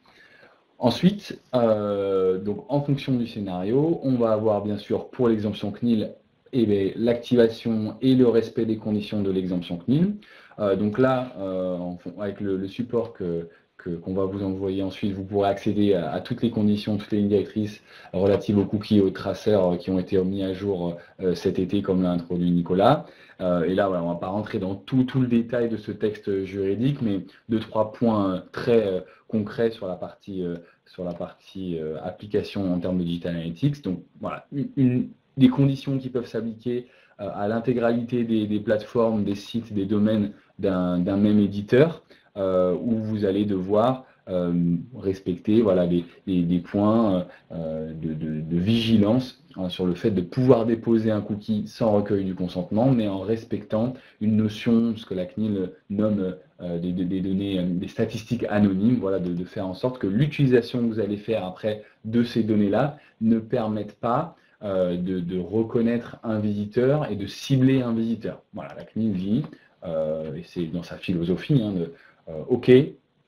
Ensuite, euh, donc en fonction du scénario, on va avoir bien sûr pour l'exemption C N I L eh l'activation et le respect des conditions de l'exemption C N I L. Euh, donc là, euh, en, avec le, le support que, que, qu'on va vous envoyer ensuite, vous pourrez accéder à, à toutes les conditions, toutes les lignes directrices relatives aux cookies et aux traceurs qui ont été mis à jour euh, cet été, comme l'a introduit Nicolas. Euh, et là, voilà, on ne va pas rentrer dans tout, tout le détail de ce texte juridique, mais deux, trois points très euh, concrets sur la partie, euh, sur la partie euh, application en termes de digital analytics. Donc voilà, une, une, des conditions qui peuvent s'appliquer euh, à l'intégralité des, des plateformes, des sites, des domaines d'un d'un même éditeur, euh, où vous allez devoir euh, respecter voilà, des, des, des points euh, de, de, de vigilance sur le fait de pouvoir déposer un cookie sans recueil du consentement, mais en respectant une notion, ce que la C N I L nomme euh, des, des données, des statistiques anonymes, voilà, de, de faire en sorte que l'utilisation que vous allez faire après de ces données-là ne permette pas euh, de, de reconnaître un visiteur et de cibler un visiteur. Voilà, la C N I L dit, euh, et c'est dans sa philosophie, hein, de, euh, ok,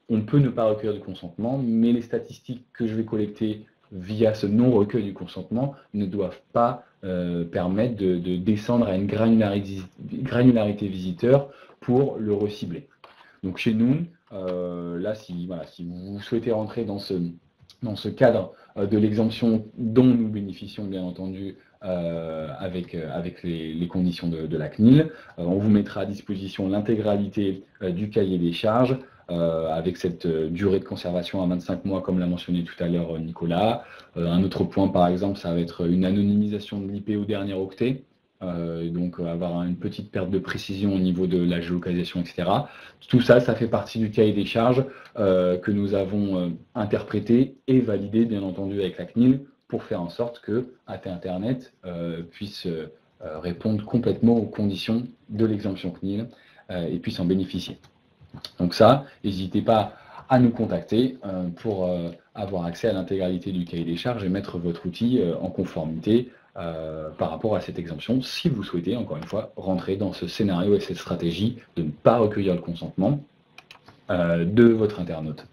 on peut ne pas recueillir du consentement, mais les statistiques que je vais collecter via ce non-recueil du consentement, ne doivent pas euh, permettre de, de descendre à une granularité, granularité visiteur pour le recibler. Donc chez nous, euh, là, si, voilà, si vous souhaitez rentrer dans ce, dans ce cadre euh, de l'exemption dont nous bénéficions, bien entendu, euh, avec, euh, avec les, les conditions de, de la C N I L, euh, on vous mettra à disposition l'intégralité euh, du cahier des charges, Euh, avec cette euh, durée de conservation à vingt-cinq mois, comme l'a mentionné tout à l'heure euh, Nicolas. Euh, un autre point, par exemple, ça va être une anonymisation de l'I P au dernier octet, euh, donc euh, avoir une petite perte de précision au niveau de la géolocalisation, et cetera. Tout ça, ça fait partie du cahier des charges euh, que nous avons euh, interprété et validé, bien entendu, avec la C N I L, pour faire en sorte que A T Internet euh, puisse euh, répondre complètement aux conditions de l'exemption C N I L euh, et puisse en bénéficier. Donc ça, n'hésitez pas à nous contacter euh, pour euh, avoir accès à l'intégralité du cahier des charges et mettre votre outil euh, en conformité euh, par rapport à cette exemption, si vous souhaitez, encore une fois, rentrer dans ce scénario et cette stratégie de ne pas recueillir le consentement euh, de votre internaute.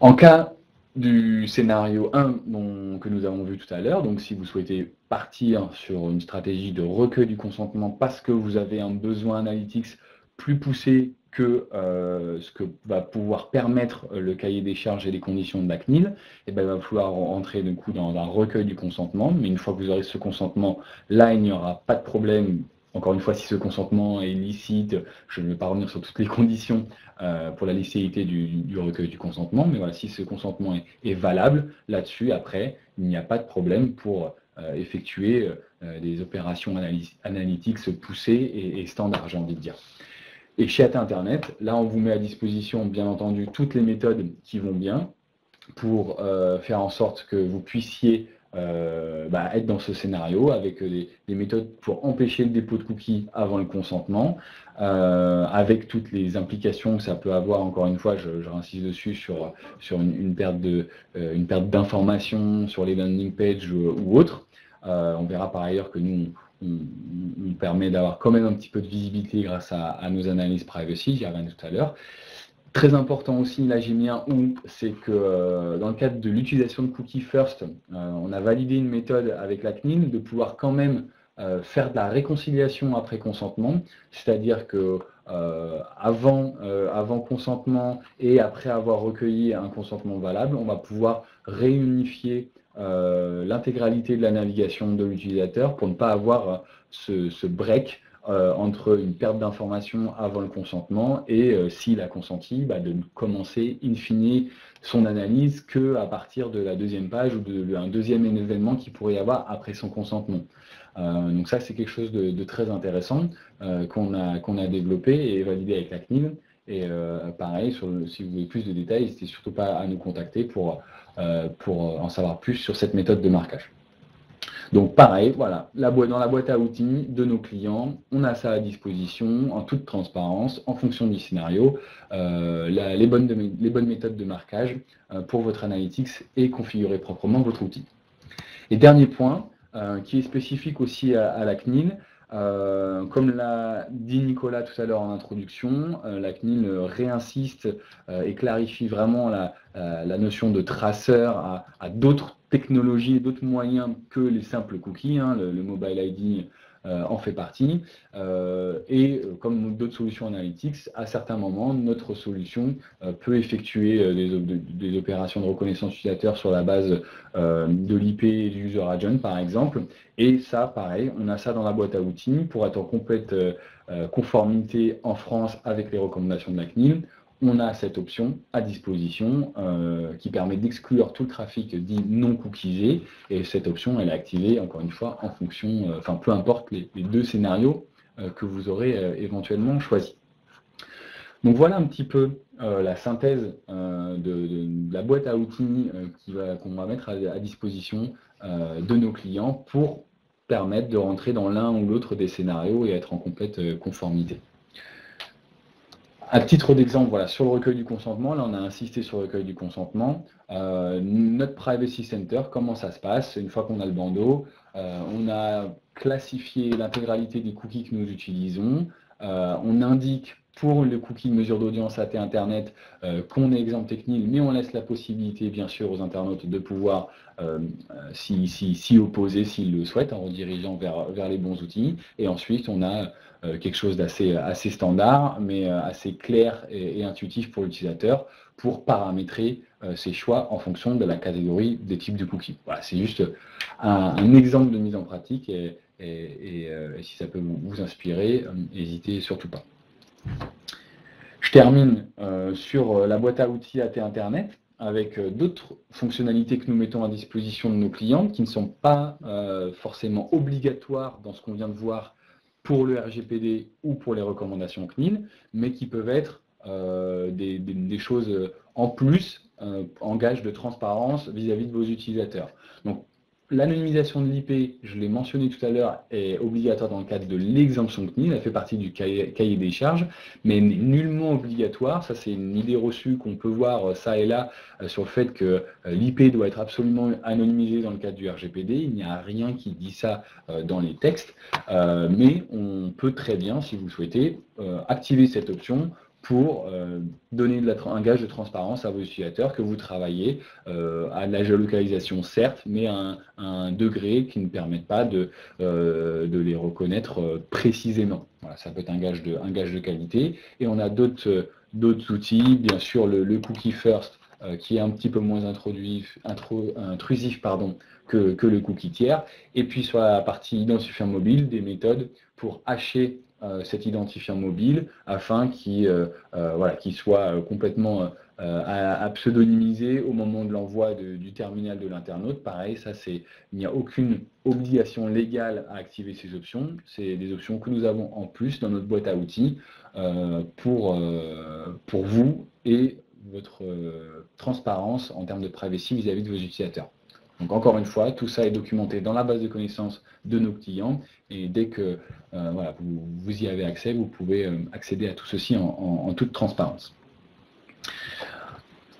En cas du scénario un dont, que nous avons vu tout à l'heure, donc si vous souhaitez partir sur une stratégie de recueil du consentement parce que vous avez un besoin analytics plus poussé que euh, ce que va pouvoir permettre le cahier des charges et les conditions de la C N I L, et ben, il va falloir rentrer du coup dans un recueil du consentement. Mais une fois que vous aurez ce consentement, là, il n'y aura pas de problème. Encore une fois, si ce consentement est licite, je ne vais pas revenir sur toutes les conditions euh, pour la licéité du, du recueil du consentement, mais voilà, si ce consentement est, est valable, là-dessus, après, il n'y a pas de problème pour euh, effectuer euh, des opérations analytiques poussées et, et standards, j'ai envie de dire. Et chez A T Internet, là, on vous met à disposition, bien entendu, toutes les méthodes qui vont bien pour euh, faire en sorte que vous puissiez euh, bah, être dans ce scénario avec des, des méthodes pour empêcher le dépôt de cookies avant le consentement, euh, avec toutes les implications que ça peut avoir. Encore une fois, je, je réinsiste dessus sur, sur une, une perte de, euh, une perte d'informations sur les landing pages ou, ou autres. Euh, on verra par ailleurs que nous, nous permet d'avoir quand même un petit peu de visibilité grâce à, à nos analyses privacy, j'y reviens tout à l'heure. Très important aussi, là j'ai mis un ou, c'est que euh, dans le cadre de l'utilisation de cookies first, euh, on a validé une méthode avec la C N I L de pouvoir quand même euh, faire de la réconciliation après consentement, c'est-à-dire que euh, avant, euh, avant consentement et après avoir recueilli un consentement valable, on va pouvoir réunifier Euh, l'intégralité de la navigation de l'utilisateur pour ne pas avoir euh, ce, ce break euh, entre une perte d'information avant le consentement et euh, s'il a consenti, bah, de commencer in fine son analyse qu'à partir de la deuxième page ou d'un de, de, deuxième événement qu'il pourrait y avoir après son consentement. Euh, donc ça, c'est quelque chose de, de très intéressant euh, qu'on a, qu'on a développé et validé avec la C N I L. Et euh, pareil, sur le, si vous voulez plus de détails, n'hésitez surtout pas à nous contacter pour, euh, pour en savoir plus sur cette méthode de marquage. Donc pareil, voilà, la boîte, dans la boîte à outils de nos clients, on a ça à disposition, en toute transparence, en fonction du scénario, euh, la, les, bonnes de, les bonnes méthodes de marquage euh, pour votre analytics et configurer proprement votre outil. Et dernier point, euh, qui est spécifique aussi à, à la C N I L, Euh, comme l'a dit Nicolas tout à l'heure en introduction, euh, la C N I L réinsiste euh, et clarifie vraiment la, euh, la notion de traceur à, à d'autres technologies, d'autres moyens que les simples cookies, hein, le, le Mobile I D euh, en fait partie, euh, et comme d'autres solutions analytics, à certains moments, notre solution euh, peut effectuer euh, des, op des opérations de reconnaissance utilisateur sur la base euh, de l'I P et du User Agent par exemple. Et ça, pareil, on a ça dans la boîte à outils pour être en complète euh, conformité en France avec les recommandations de la C N I L. On a cette option à disposition euh, qui permet d'exclure tout le trafic dit non cookiesé. Et cette option, elle est activée, encore une fois, en fonction, euh, enfin peu importe les, les deux scénarios euh, que vous aurez euh, éventuellement choisis. Donc voilà un petit peu euh, la synthèse euh, de, de, de la boîte à outils euh, qu'on va, va mettre à, à disposition euh, de nos clients pour permettre de rentrer dans l'un ou l'autre des scénarios et être en complète euh, conformité. À titre d'exemple, voilà, sur le recueil du consentement, là on a insisté sur le recueil du consentement. Euh, notre Privacy Center, comment ça se passe? Une fois qu'on a le bandeau, euh, on a classifié l'intégralité des cookies que nous utilisons. Euh, on indique pour le cookie mesure d'audience A T Internet euh, qu'on est exempt technique, mais on laisse la possibilité bien sûr aux internautes de pouvoir euh, s'y si, si, si opposer s'ils le souhaitent en redirigeant vers, vers les bons outils. Et ensuite on a euh, quelque chose d'assez assez standard mais euh, assez clair et, et intuitif pour l'utilisateur pour paramétrer euh, ses choix en fonction de la catégorie des types de cookies. Voilà, c'est juste un, un exemple de mise en pratique et, et, et, euh, et si ça peut vous, vous inspirer, euh, n'hésitez surtout pas. Je termine euh, sur la boîte à outils A T Internet avec euh, d'autres fonctionnalités que nous mettons à disposition de nos clients qui ne sont pas euh, forcément obligatoires dans ce qu'on vient de voir pour le R G P D ou pour les recommandations C N I L, mais qui peuvent être euh, des, des, des choses en plus euh, en gage de transparence vis-à-vis de vos utilisateurs. Donc, l'anonymisation de l'I P, je l'ai mentionné tout à l'heure, est obligatoire dans le cadre de l'exemption C N I L, elle fait partie du cahier des charges, mais nullement obligatoire. Ça, c'est une idée reçue qu'on peut voir ça et là sur le fait que l'I P doit être absolument anonymisée dans le cadre du R G P D. Il n'y a rien qui dit ça dans les textes, mais on peut très bien, si vous souhaitez, activer cette option pour euh, donner de la, un gage de transparence à vos utilisateurs que vous travaillez euh, à la géolocalisation, certes, mais à un, à un degré qui ne permet pas de, euh, de les reconnaître euh, précisément. Voilà, ça peut être un gage de, un gage de qualité. Et on a d'autres d'autres outils, bien sûr le, le cookie first, euh, qui est un petit peu moins intrusif, intro, intrusif pardon, que, que le cookie tiers. Et puis sur la partie identifiant mobile, des méthodes pour hacher cet identifiant mobile afin qu'il euh, euh, voilà, qu'il soit complètement euh, à, à pseudonymiser au moment de l'envoi du terminal de l'internaute. Pareil, ça c'est, il n'y a aucune obligation légale à activer ces options. C'est des options que nous avons en plus dans notre boîte à outils euh, pour, euh, pour vous et votre euh, transparence en termes de privacy vis-à-vis de vos utilisateurs. Donc encore une fois, tout ça est documenté dans la base de connaissances de nos clients et dès que euh, voilà, vous, vous y avez accès, vous pouvez euh, accéder à tout ceci en, en, en toute transparence.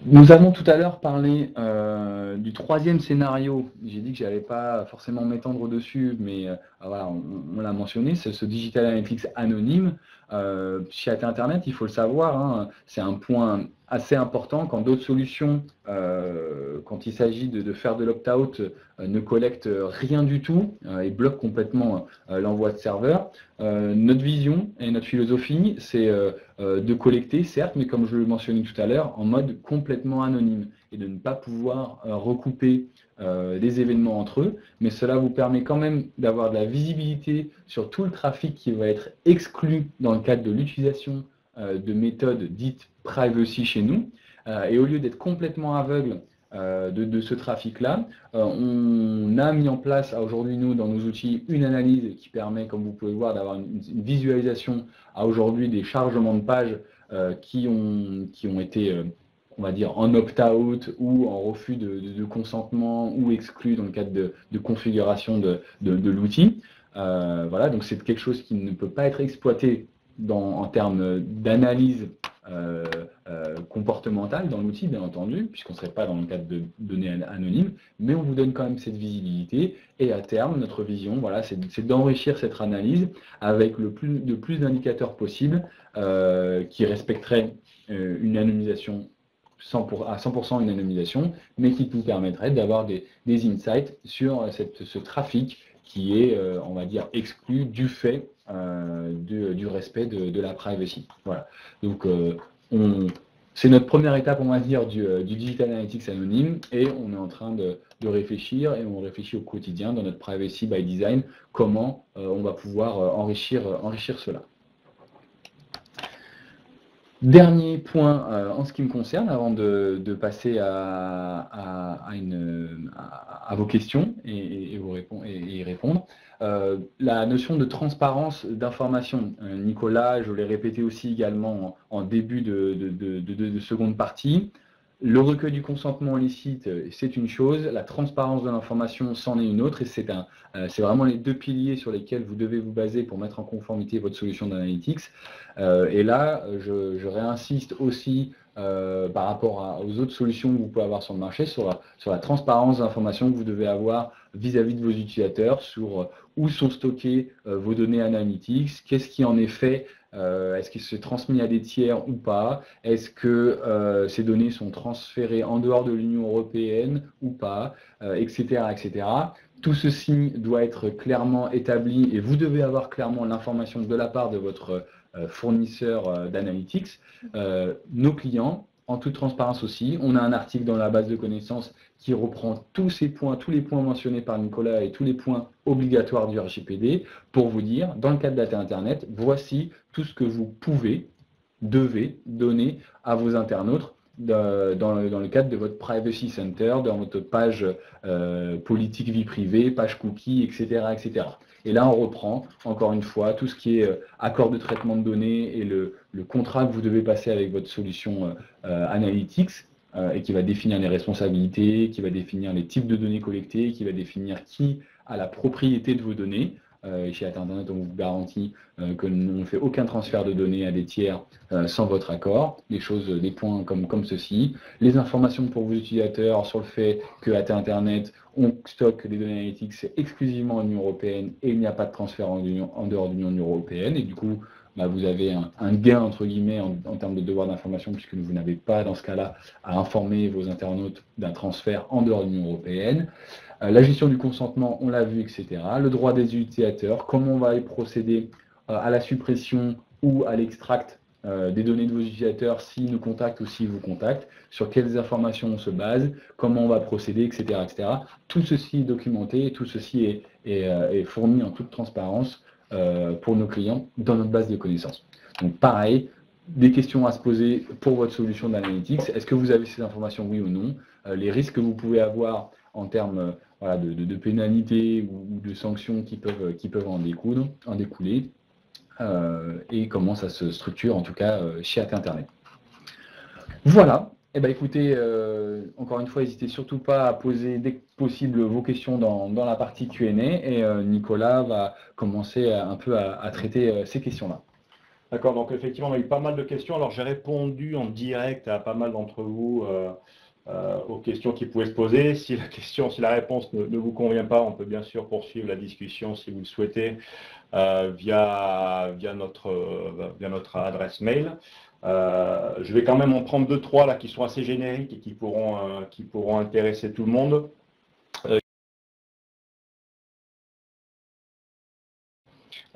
Nous avons tout à l'heure parlé euh, du troisième scénario. J'ai dit que je n'allais pas forcément m'étendre dessus, mais euh, voilà, on, on l'a mentionné, c'est ce Digital Analytics anonyme. Euh, chez A T Internet, il faut le savoir, hein, c'est un point assez important quand d'autres solutions, euh, quand il s'agit de, de faire de l'opt-out, euh, ne collectent rien du tout euh, et bloquent complètement euh, l'envoi de serveurs. Euh, notre vision et notre philosophie, c'est euh, euh, de collecter, certes, mais comme je le mentionnais tout à l'heure, en mode complètement anonyme et de ne pas pouvoir euh, recouper euh, les événements entre eux. Mais cela vous permet quand même d'avoir de la visibilité sur tout le trafic qui va être exclu dans le cadre de l'utilisation de méthodes dites privacy chez nous, euh, et au lieu d'être complètement aveugle euh, de, de ce trafic-là, euh, on a mis en place aujourd'hui, nous, dans nos outils, une analyse qui permet, comme vous pouvez le voir, d'avoir une, une visualisation à aujourd'hui des chargements de pages euh, qui, ont, qui ont été, euh, on va dire, en opt-out ou en refus de, de, de consentement ou exclus dans le cadre de, de configuration de, de, de l'outil. Euh, voilà, donc c'est quelque chose qui ne peut pas être exploité Dans, en termes d'analyse euh, euh, comportementale dans l'outil, bien entendu, puisqu'on ne serait pas dans le cadre de données anonymes, mais on vous donne quand même cette visibilité, et à terme, notre vision, voilà, c'est d'enrichir cette analyse avec le plus, de plus d'indicateurs possibles euh, qui respecteraient euh, une anonymisation cent pour, à cent pour cent une anonymisation, mais qui nous permettraient d'avoir des, des insights sur cette, ce trafic qui est, euh, on va dire, exclu du fait Euh, de, du respect de, de la privacy. Voilà. Donc, euh, c'est notre première étape, on va dire, du, du Digital Analytics anonyme, et on est en train de, de réfléchir, et on réfléchit au quotidien dans notre privacy by design, comment euh, on va pouvoir euh, enrichir, euh, enrichir cela. Dernier point euh, en ce qui me concerne, avant de, de passer à, à, à, une, à, à vos questions et, et, vous répond, et, et y répondre, euh, la notion de transparence d'information. Euh, Nicolas, je l'ai répété aussi également en, en début de, de, de, de, de seconde partie, le recueil du consentement illicite, c'est une chose, la transparence de l'information, c'en est une autre, et c'est un, euh, c'est vraiment les deux piliers sur lesquels vous devez vous baser pour mettre en conformité votre solution d'analytics. Euh, et là, je, je réinsiste aussi euh, par rapport à, aux autres solutions que vous pouvez avoir sur le marché, sur la, sur la transparence d'information que vous devez avoir vis-à-vis de vos utilisateurs, sur où sont stockées euh, vos données analytics, qu'est-ce qui en est fait, Euh, est-ce qu'il se transmet à des tiers ou pas? Est-ce que euh, ces données sont transférées en dehors de l'Union européenne ou pas, euh, et cetera, et cetera. Tout ceci doit être clairement établi et vous devez avoir clairement l'information de la part de votre euh, fournisseur euh, d'analytics. Euh, nos clients, en toute transparence aussi, on a un article dans la base de connaissances qui reprend tous ces points, tous les points mentionnés par Nicolas et tous les points obligatoires du R G P D pour vous dire, dans le cadre d'A T Internet, voici tout ce que vous pouvez, devez donner à vos internautes de, dans, le, dans le cadre de votre Privacy Center, dans votre page euh, politique vie privée, page cookie, et cetera, et cetera. Et là, on reprend, encore une fois, tout ce qui est euh, accord de traitement de données et le, le contrat que vous devez passer avec votre solution euh, euh, Analytics, Euh, et qui va définir les responsabilités, qui va définir les types de données collectées, qui va définir qui a la propriété de vos données. Euh, et chez A T Internet, on vous garantit euh, que nous ne fait aucun transfert de données à des tiers euh, sans votre accord. Des choses, des points comme, comme ceci. Les informations pour vos utilisateurs sur le fait que A T Internet, on stocke des données analytiques exclusivement en Union européenne et il n'y a pas de transfert en, union, en dehors de l'Union européenne. Et du coup, Bah, vous avez un, un gain, entre guillemets, en, en termes de devoir d'information, puisque vous n'avez pas, dans ce cas-là, à informer vos internautes d'un transfert en dehors de l'Union européenne. Euh, la gestion du consentement, on l'a vu, et cetera. Le droit des utilisateurs, comment on va y procéder euh, à la suppression ou à l'extract euh, des données de vos utilisateurs s'ils nous contactent ou s'ils vous contactent, sur quelles informations on se base, comment on va procéder, et cetera, et cetera. Tout ceci est documenté, tout ceci est, est, est fourni en toute transparence pour nos clients dans notre base de connaissances. Donc pareil, des questions à se poser pour votre solution d'analytics. Est-ce que vous avez ces informations, oui ou non? euh, Les risques que vous pouvez avoir en termes euh, voilà, de, de, de pénalités ou, ou de sanctions qui peuvent, qui peuvent en, découdre, en découler. Euh, et comment ça se structure, en tout cas, euh, chez A T Internet. Voilà. Eh bien, écoutez, euh, encore une fois, n'hésitez surtout pas à poser dès que possible vos questions dans, dans la partie Q and A, et euh, Nicolas va commencer à, un peu à, à traiter euh, ces questions-là. D'accord, donc effectivement, on a eu pas mal de questions. Alors, j'ai répondu en direct à pas mal d'entre vous euh, euh, aux questions qui pouvaient se poser. Si la question, si la réponse ne, ne vous convient pas, on peut bien sûr poursuivre la discussion si vous le souhaitez euh, via, via, notre, euh, via notre adresse mail. Euh, je vais quand même en prendre deux, trois là qui sont assez génériques et qui pourront, euh, qui pourront intéresser tout le monde.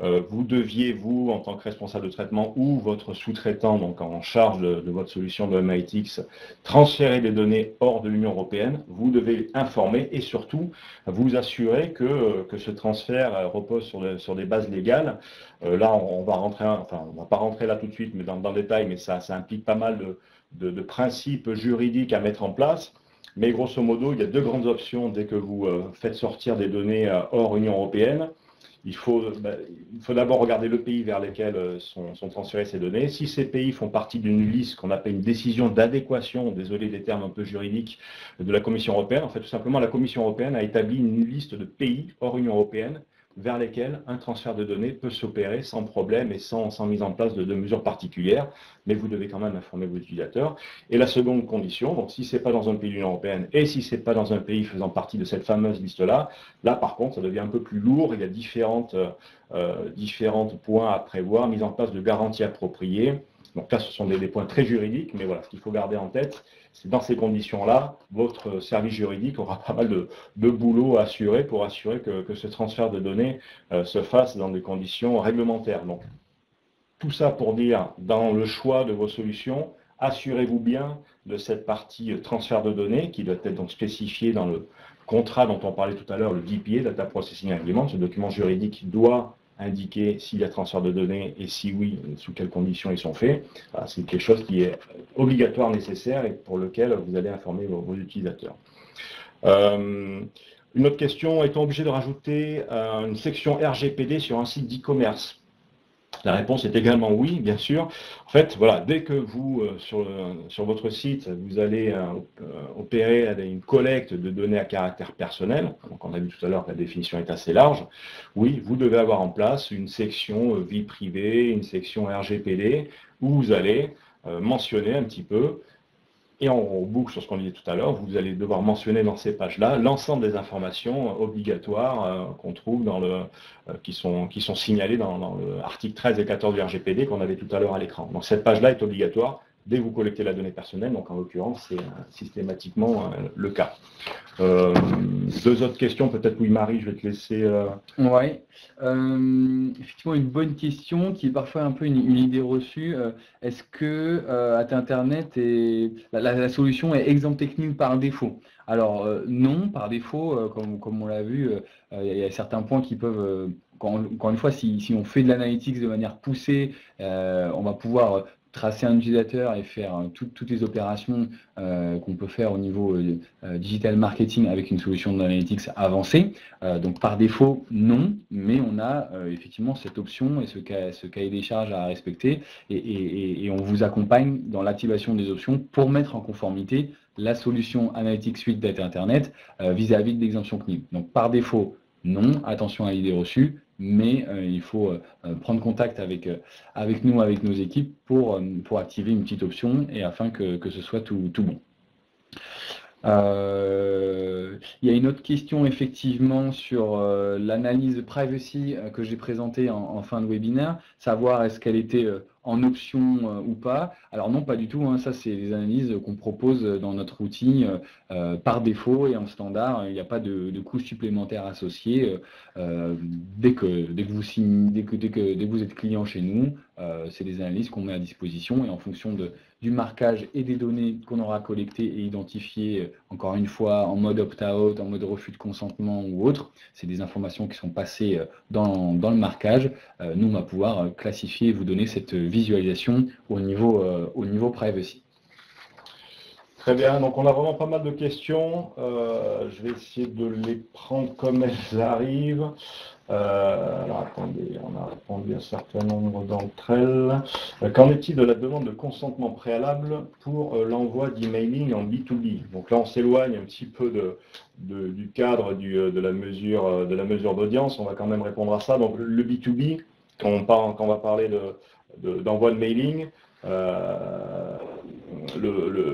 Euh, vous deviez, vous, en tant que responsable de traitement ou votre sous-traitant, donc en charge de, de votre solution de M I T X, transférer des données hors de l'Union européenne. Vous devez informer et surtout vous assurer que, que ce transfert repose sur, de, sur des bases légales. Euh, là, on, on va rentrer, enfin, on va pas rentrer là tout de suite, mais dans, dans le détail, mais ça, ça implique pas mal de, de, de principes juridiques à mettre en place. Mais grosso modo, il y a deux grandes options dès que vous euh, faites sortir des données euh, hors Union européenne. Il faut, bah, il faut d'abord regarder le pays vers lequel sont, sont transférées ces données. Si ces pays font partie d'une liste qu'on appelle une décision d'adéquation, désolé des termes un peu juridiques, de la Commission européenne, en fait tout simplement la Commission européenne a établi une liste de pays hors Union européenne vers lesquels un transfert de données peut s'opérer sans problème et sans, sans mise en place de, de mesures particulières, mais vous devez quand même informer vos utilisateurs. Et la seconde condition, donc si ce n'est pas dans un pays de l'Union européenne et si ce n'est pas dans un pays faisant partie de cette fameuse liste-là, là par contre ça devient un peu plus lourd, il y a différentes, euh, différents points à prévoir, mise en place de garanties appropriées. Donc là ce sont des, des points très juridiques, mais voilà, ce qu'il faut garder en tête, c'est dans ces conditions-là, votre service juridique aura pas mal de, de boulot à assurer pour assurer que, que ce transfert de données euh, se fasse dans des conditions réglementaires. Donc, tout ça pour dire, dans le choix de vos solutions, assurez-vous bien de cette partie transfert de données qui doit être donc spécifiée dans le contrat dont on parlait tout à l'heure, le D P A, Data Processing Agreement. Ce document juridique doit indiquer s'il y a transfert de données et si oui, sous quelles conditions ils sont faits. C'est quelque chose qui est obligatoire, nécessaire et pour lequel vous allez informer vos, vos utilisateurs. Euh, une autre question, est-on obligé de rajouter euh, une section R G P D sur un site d'e-commerce? La réponse est également oui, bien sûr. En fait, voilà, dès que vous, euh, sur, le, sur votre site, vous allez euh, opérer une collecte de données à caractère personnel, donc on a vu tout à l'heure que la définition est assez large, oui, vous devez avoir en place une section euh, vie privée, une section R G P D, où vous allez euh, mentionner un petit peu, et on boucle sur ce qu'on disait tout à l'heure, vous allez devoir mentionner dans ces pages-là l'ensemble des informations obligatoires euh, qu'on trouve dans le, euh, qui, sont, qui sont signalées dans, dans l'article treize et quatorze du R G P D qu'on avait tout à l'heure à l'écran. Donc cette page-là est obligatoire dès que vous collectez la donnée personnelle, donc en l'occurrence c'est euh, systématiquement euh, le cas. Euh, deux autres questions, peut-être Louis-Marie, je vais te laisser... Euh... Oui, euh, effectivement une bonne question qui est parfois un peu une, une idée reçue. Euh, Est-ce que euh, A T Internet, est, la, la solution est exempte technique par défaut? Alors euh, non, par défaut, euh, comme, comme on l'a vu, il euh, y, y a certains points qui peuvent... Euh, quand, encore une fois, si, si on fait de l'analytics de manière poussée, euh, on va pouvoir... tracer un utilisateur et faire tout, toutes les opérations euh, qu'on peut faire au niveau euh, digital marketing avec une solution d'analytics avancée. Euh, donc par défaut, non, mais on a euh, effectivement cette option et ce, ca ce cahier des charges à respecter et, et, et on vous accompagne dans l'activation des options pour mettre en conformité la solution Analytics Suite d'A T Internet vis-à-vis euh, -vis de l'exemption C N I L. Donc par défaut, non, attention à l'idée reçue, mais euh, il faut euh, prendre contact avec, euh, avec nous, avec nos équipes, pour, euh, pour activer une petite option et afin que, que ce soit tout, tout bon. Euh, il y a une autre question effectivement sur euh, l'analyse privacy euh, que j'ai présentée en, en fin de webinaire, savoir est-ce qu'elle était euh, en option euh, ou pas. Alors non, pas du tout, hein. Ça c'est les analyses qu'on propose dans notre outil euh, par défaut et en standard, il n'y a pas de, de coût supplémentaire associé. Euh, dès, que, dès, que vous signez, dès, que, dès, que, dès que vous êtes client chez nous, euh, c'est des analyses qu'on met à disposition et en fonction de du marquage et des données qu'on aura collectées et identifiées, encore une fois, en mode opt-out, en mode refus de consentement ou autre. C'est des informations qui sont passées dans, dans le marquage. Nous, on va pouvoir classifier et vous donner cette visibilité visualisation au niveau, euh, au niveau privacy. Très bien, donc on a vraiment pas mal de questions. Euh, je vais essayer de les prendre comme elles arrivent. Euh, alors attendez, on a répondu à un certain nombre d'entre elles. Euh, qu'en est-il de la demande de consentement préalable pour euh, l'envoi d'emailing en B deux B? Donc là, on s'éloigne un petit peu de, de, du cadre du, de la mesure de la mesure d'audience. On va quand même répondre à ça. Donc le B deux B, quand on, parle, quand on va parler d'envoi de, de, de mailing, euh, Le, le,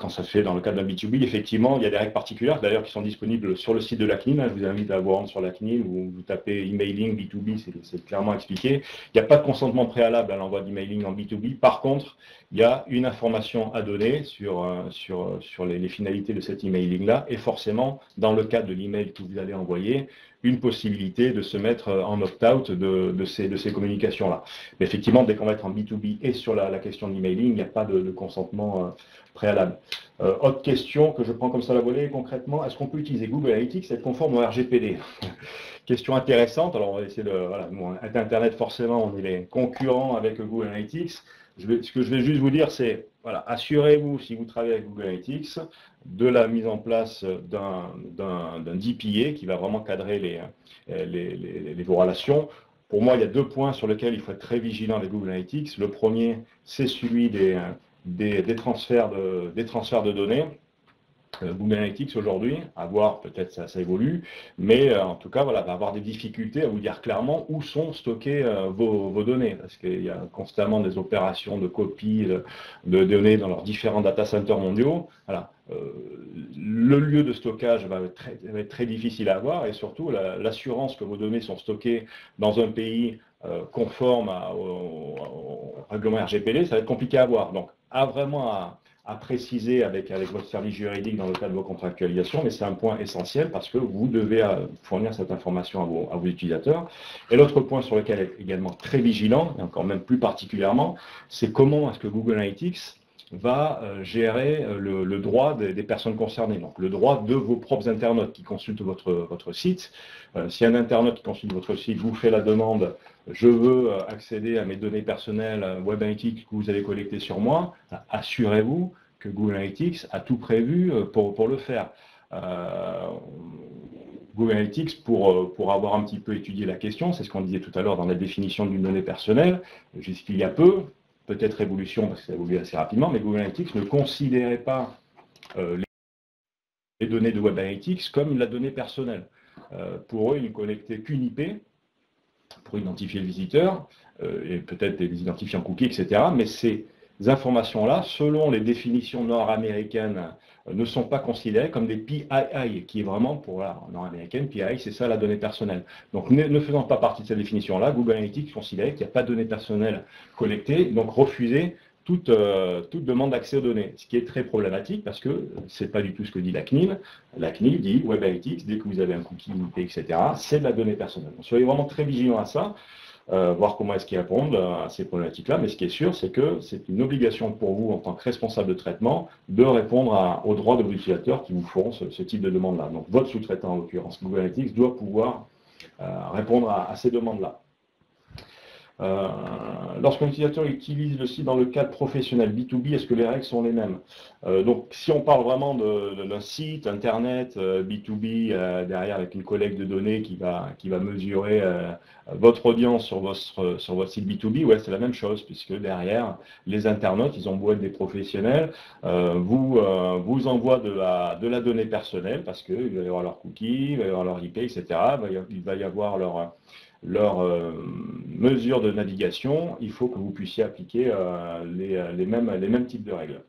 quand ça se fait dans le cadre d'un B deux B, effectivement, il y a des règles particulières, d'ailleurs, qui sont disponibles sur le site de la C N I L. Je vous invite à vous rendre sur la C N I L, où vous tapez emailing B deux B, c'est clairement expliqué. Il n'y a pas de consentement préalable à l'envoi d'emailing en B deux B. Par contre, il y a une information à donner sur, sur, sur les, les finalités de cet emailing-là, et forcément, dans le cadre de l'email que vous allez envoyer, une possibilité de se mettre en opt-out de, de ces, de ces communications-là. Mais effectivement, dès qu'on va être en B deux B et sur la, la question de l'emailing, il n'y a pas de, de consentement euh, préalable. Euh, autre question que je prends comme ça à la volée, concrètement, est-ce qu'on peut utiliser Google Analytics et être conforme au R G P D? Question intéressante. Alors, on va essayer de... Voilà, bon, à Internet, forcément, on est les concurrents avec Google Analytics. Je vais, ce que je vais juste vous dire, c'est, voilà, assurez-vous, si vous travaillez avec Google Analytics, de la mise en place d'un D P A qui va vraiment cadrer les, les, les, les, vos relations. Pour moi, il y a deux points sur lesquels il faut être très vigilant avec Google Analytics. Le premier, c'est celui des, des, des, transferts de, des transferts de données. Google Analytics aujourd'hui, à voir, peut-être ça, ça évolue, mais euh, en tout cas, voilà, va avoir des difficultés à vous dire clairement où sont stockées euh, vos, vos données, parce qu'il y a constamment des opérations de copie de, de données dans leurs différents data centers mondiaux. Voilà. Euh, le lieu de stockage va être très, va être très difficile à avoir, et surtout l'assurance la, que vos données sont stockées dans un pays euh, conforme à, au, au règlement R G P D, ça va être compliqué à avoir. Donc, à vraiment à... à préciser avec, avec votre service juridique dans le cadre de vos contractualisations, mais c'est un point essentiel parce que vous devez fournir cette information à vos, à vos utilisateurs. Et l'autre point sur lequel être également très vigilant, et encore même plus particulièrement, c'est comment est-ce que Google Analytics va gérer le, le droit des, des personnes concernées, donc le droit de vos propres internautes qui consultent votre, votre site. Euh, si un internaute qui consulte votre site vous fait la demande « je veux accéder à mes données personnelles web analytiques que vous avez collectées sur moi », assurez-vous que Google Analytics a tout prévu pour, pour le faire. Euh, Google Analytics, pour, pour avoir un petit peu étudié la question, c'est ce qu'on disait tout à l'heure dans la définition d'une donnée personnelle, jusqu'il y a peu, peut-être évolution, parce que ça évolue assez rapidement, mais Google Analytics ne considérait pas euh, les données de Web Analytics comme la donnée personnelle. Euh, pour eux, ils ne collectaient qu'une I P pour identifier le visiteur, euh, et peut-être des identifiants cookies, et cetera. Mais ces informations-là, selon les définitions nord-américaines, euh, ne sont pas considérées comme des P I I, qui est vraiment, pour la nord-américaine, P I I, c'est ça la donnée personnelle. Donc ne, ne faisant pas partie de cette définition-là, Google Analytics considérait qu'il n'y a pas de données personnelles collectées, donc refusait toute, euh, toute demande d'accès aux données, ce qui est très problématique parce que ce n'est pas du tout ce que dit la C N I L. La C N I L dit Web Analytics, dès que vous avez un cookie, et cetera, c'est de la donnée personnelle. Donc, soyez vraiment très vigilants à ça, euh, voir comment est-ce qu'ils répondent à ces problématiques-là. Mais ce qui est sûr, c'est que c'est une obligation pour vous, en tant que responsable de traitement, de répondre à, aux droits de vos utilisateurs qui vous feront ce, ce type de demande-là. Donc, votre sous-traitant, en l'occurrence, Google Analytics, doit pouvoir euh, répondre à, à ces demandes-là. Euh, lorsqu'un utilisateur utilise le site dans le cadre professionnel B deux B, est-ce que les règles sont les mêmes? euh, Donc, si on parle vraiment d'un site, Internet, euh, B deux B, euh, derrière avec une collecte de données qui va, qui va mesurer euh, votre audience sur votre, sur votre site B deux B, ouais, c'est la même chose, puisque derrière, les internautes, ils ont beau être des professionnels, euh, vous, euh, vous envoient de la, de la donnée personnelle, parce qu'il va y avoir leur cookie, il va y avoir leur I P, et cetera, il va y avoir leur... leur euh, mesure de navigation, il faut que vous puissiez appliquer euh, les, les, mêmes, les mêmes types de règles.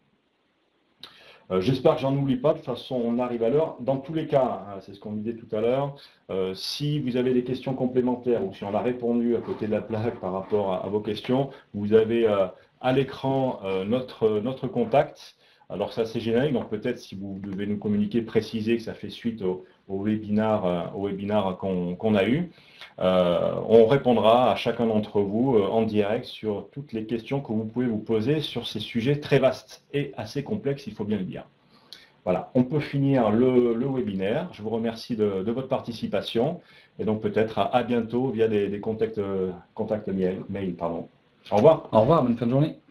Euh, J'espère que j'en oublie pas, de toute façon on arrive à l'heure. Dans tous les cas, hein, c'est ce qu'on disait tout à l'heure, euh, si vous avez des questions complémentaires ou si on a répondu à côté de la plaque par rapport à, à vos questions, vous avez euh, à l'écran euh, notre, notre contact. Alors ça c'est générique, donc peut-être si vous devez nous communiquer, préciser que ça fait suite au, au webinaire, euh, au webinaire qu'on qu'on a eu. Euh, on répondra à chacun d'entre vous euh, en direct sur toutes les questions que vous pouvez vous poser sur ces sujets très vastes et assez complexes, il faut bien le dire. Voilà, on peut finir le, le webinaire. Je vous remercie de, de votre participation et donc peut-être à, à bientôt via des, des contacts, contacts mail. mail pardon. Au revoir. Au revoir, bonne fin de journée.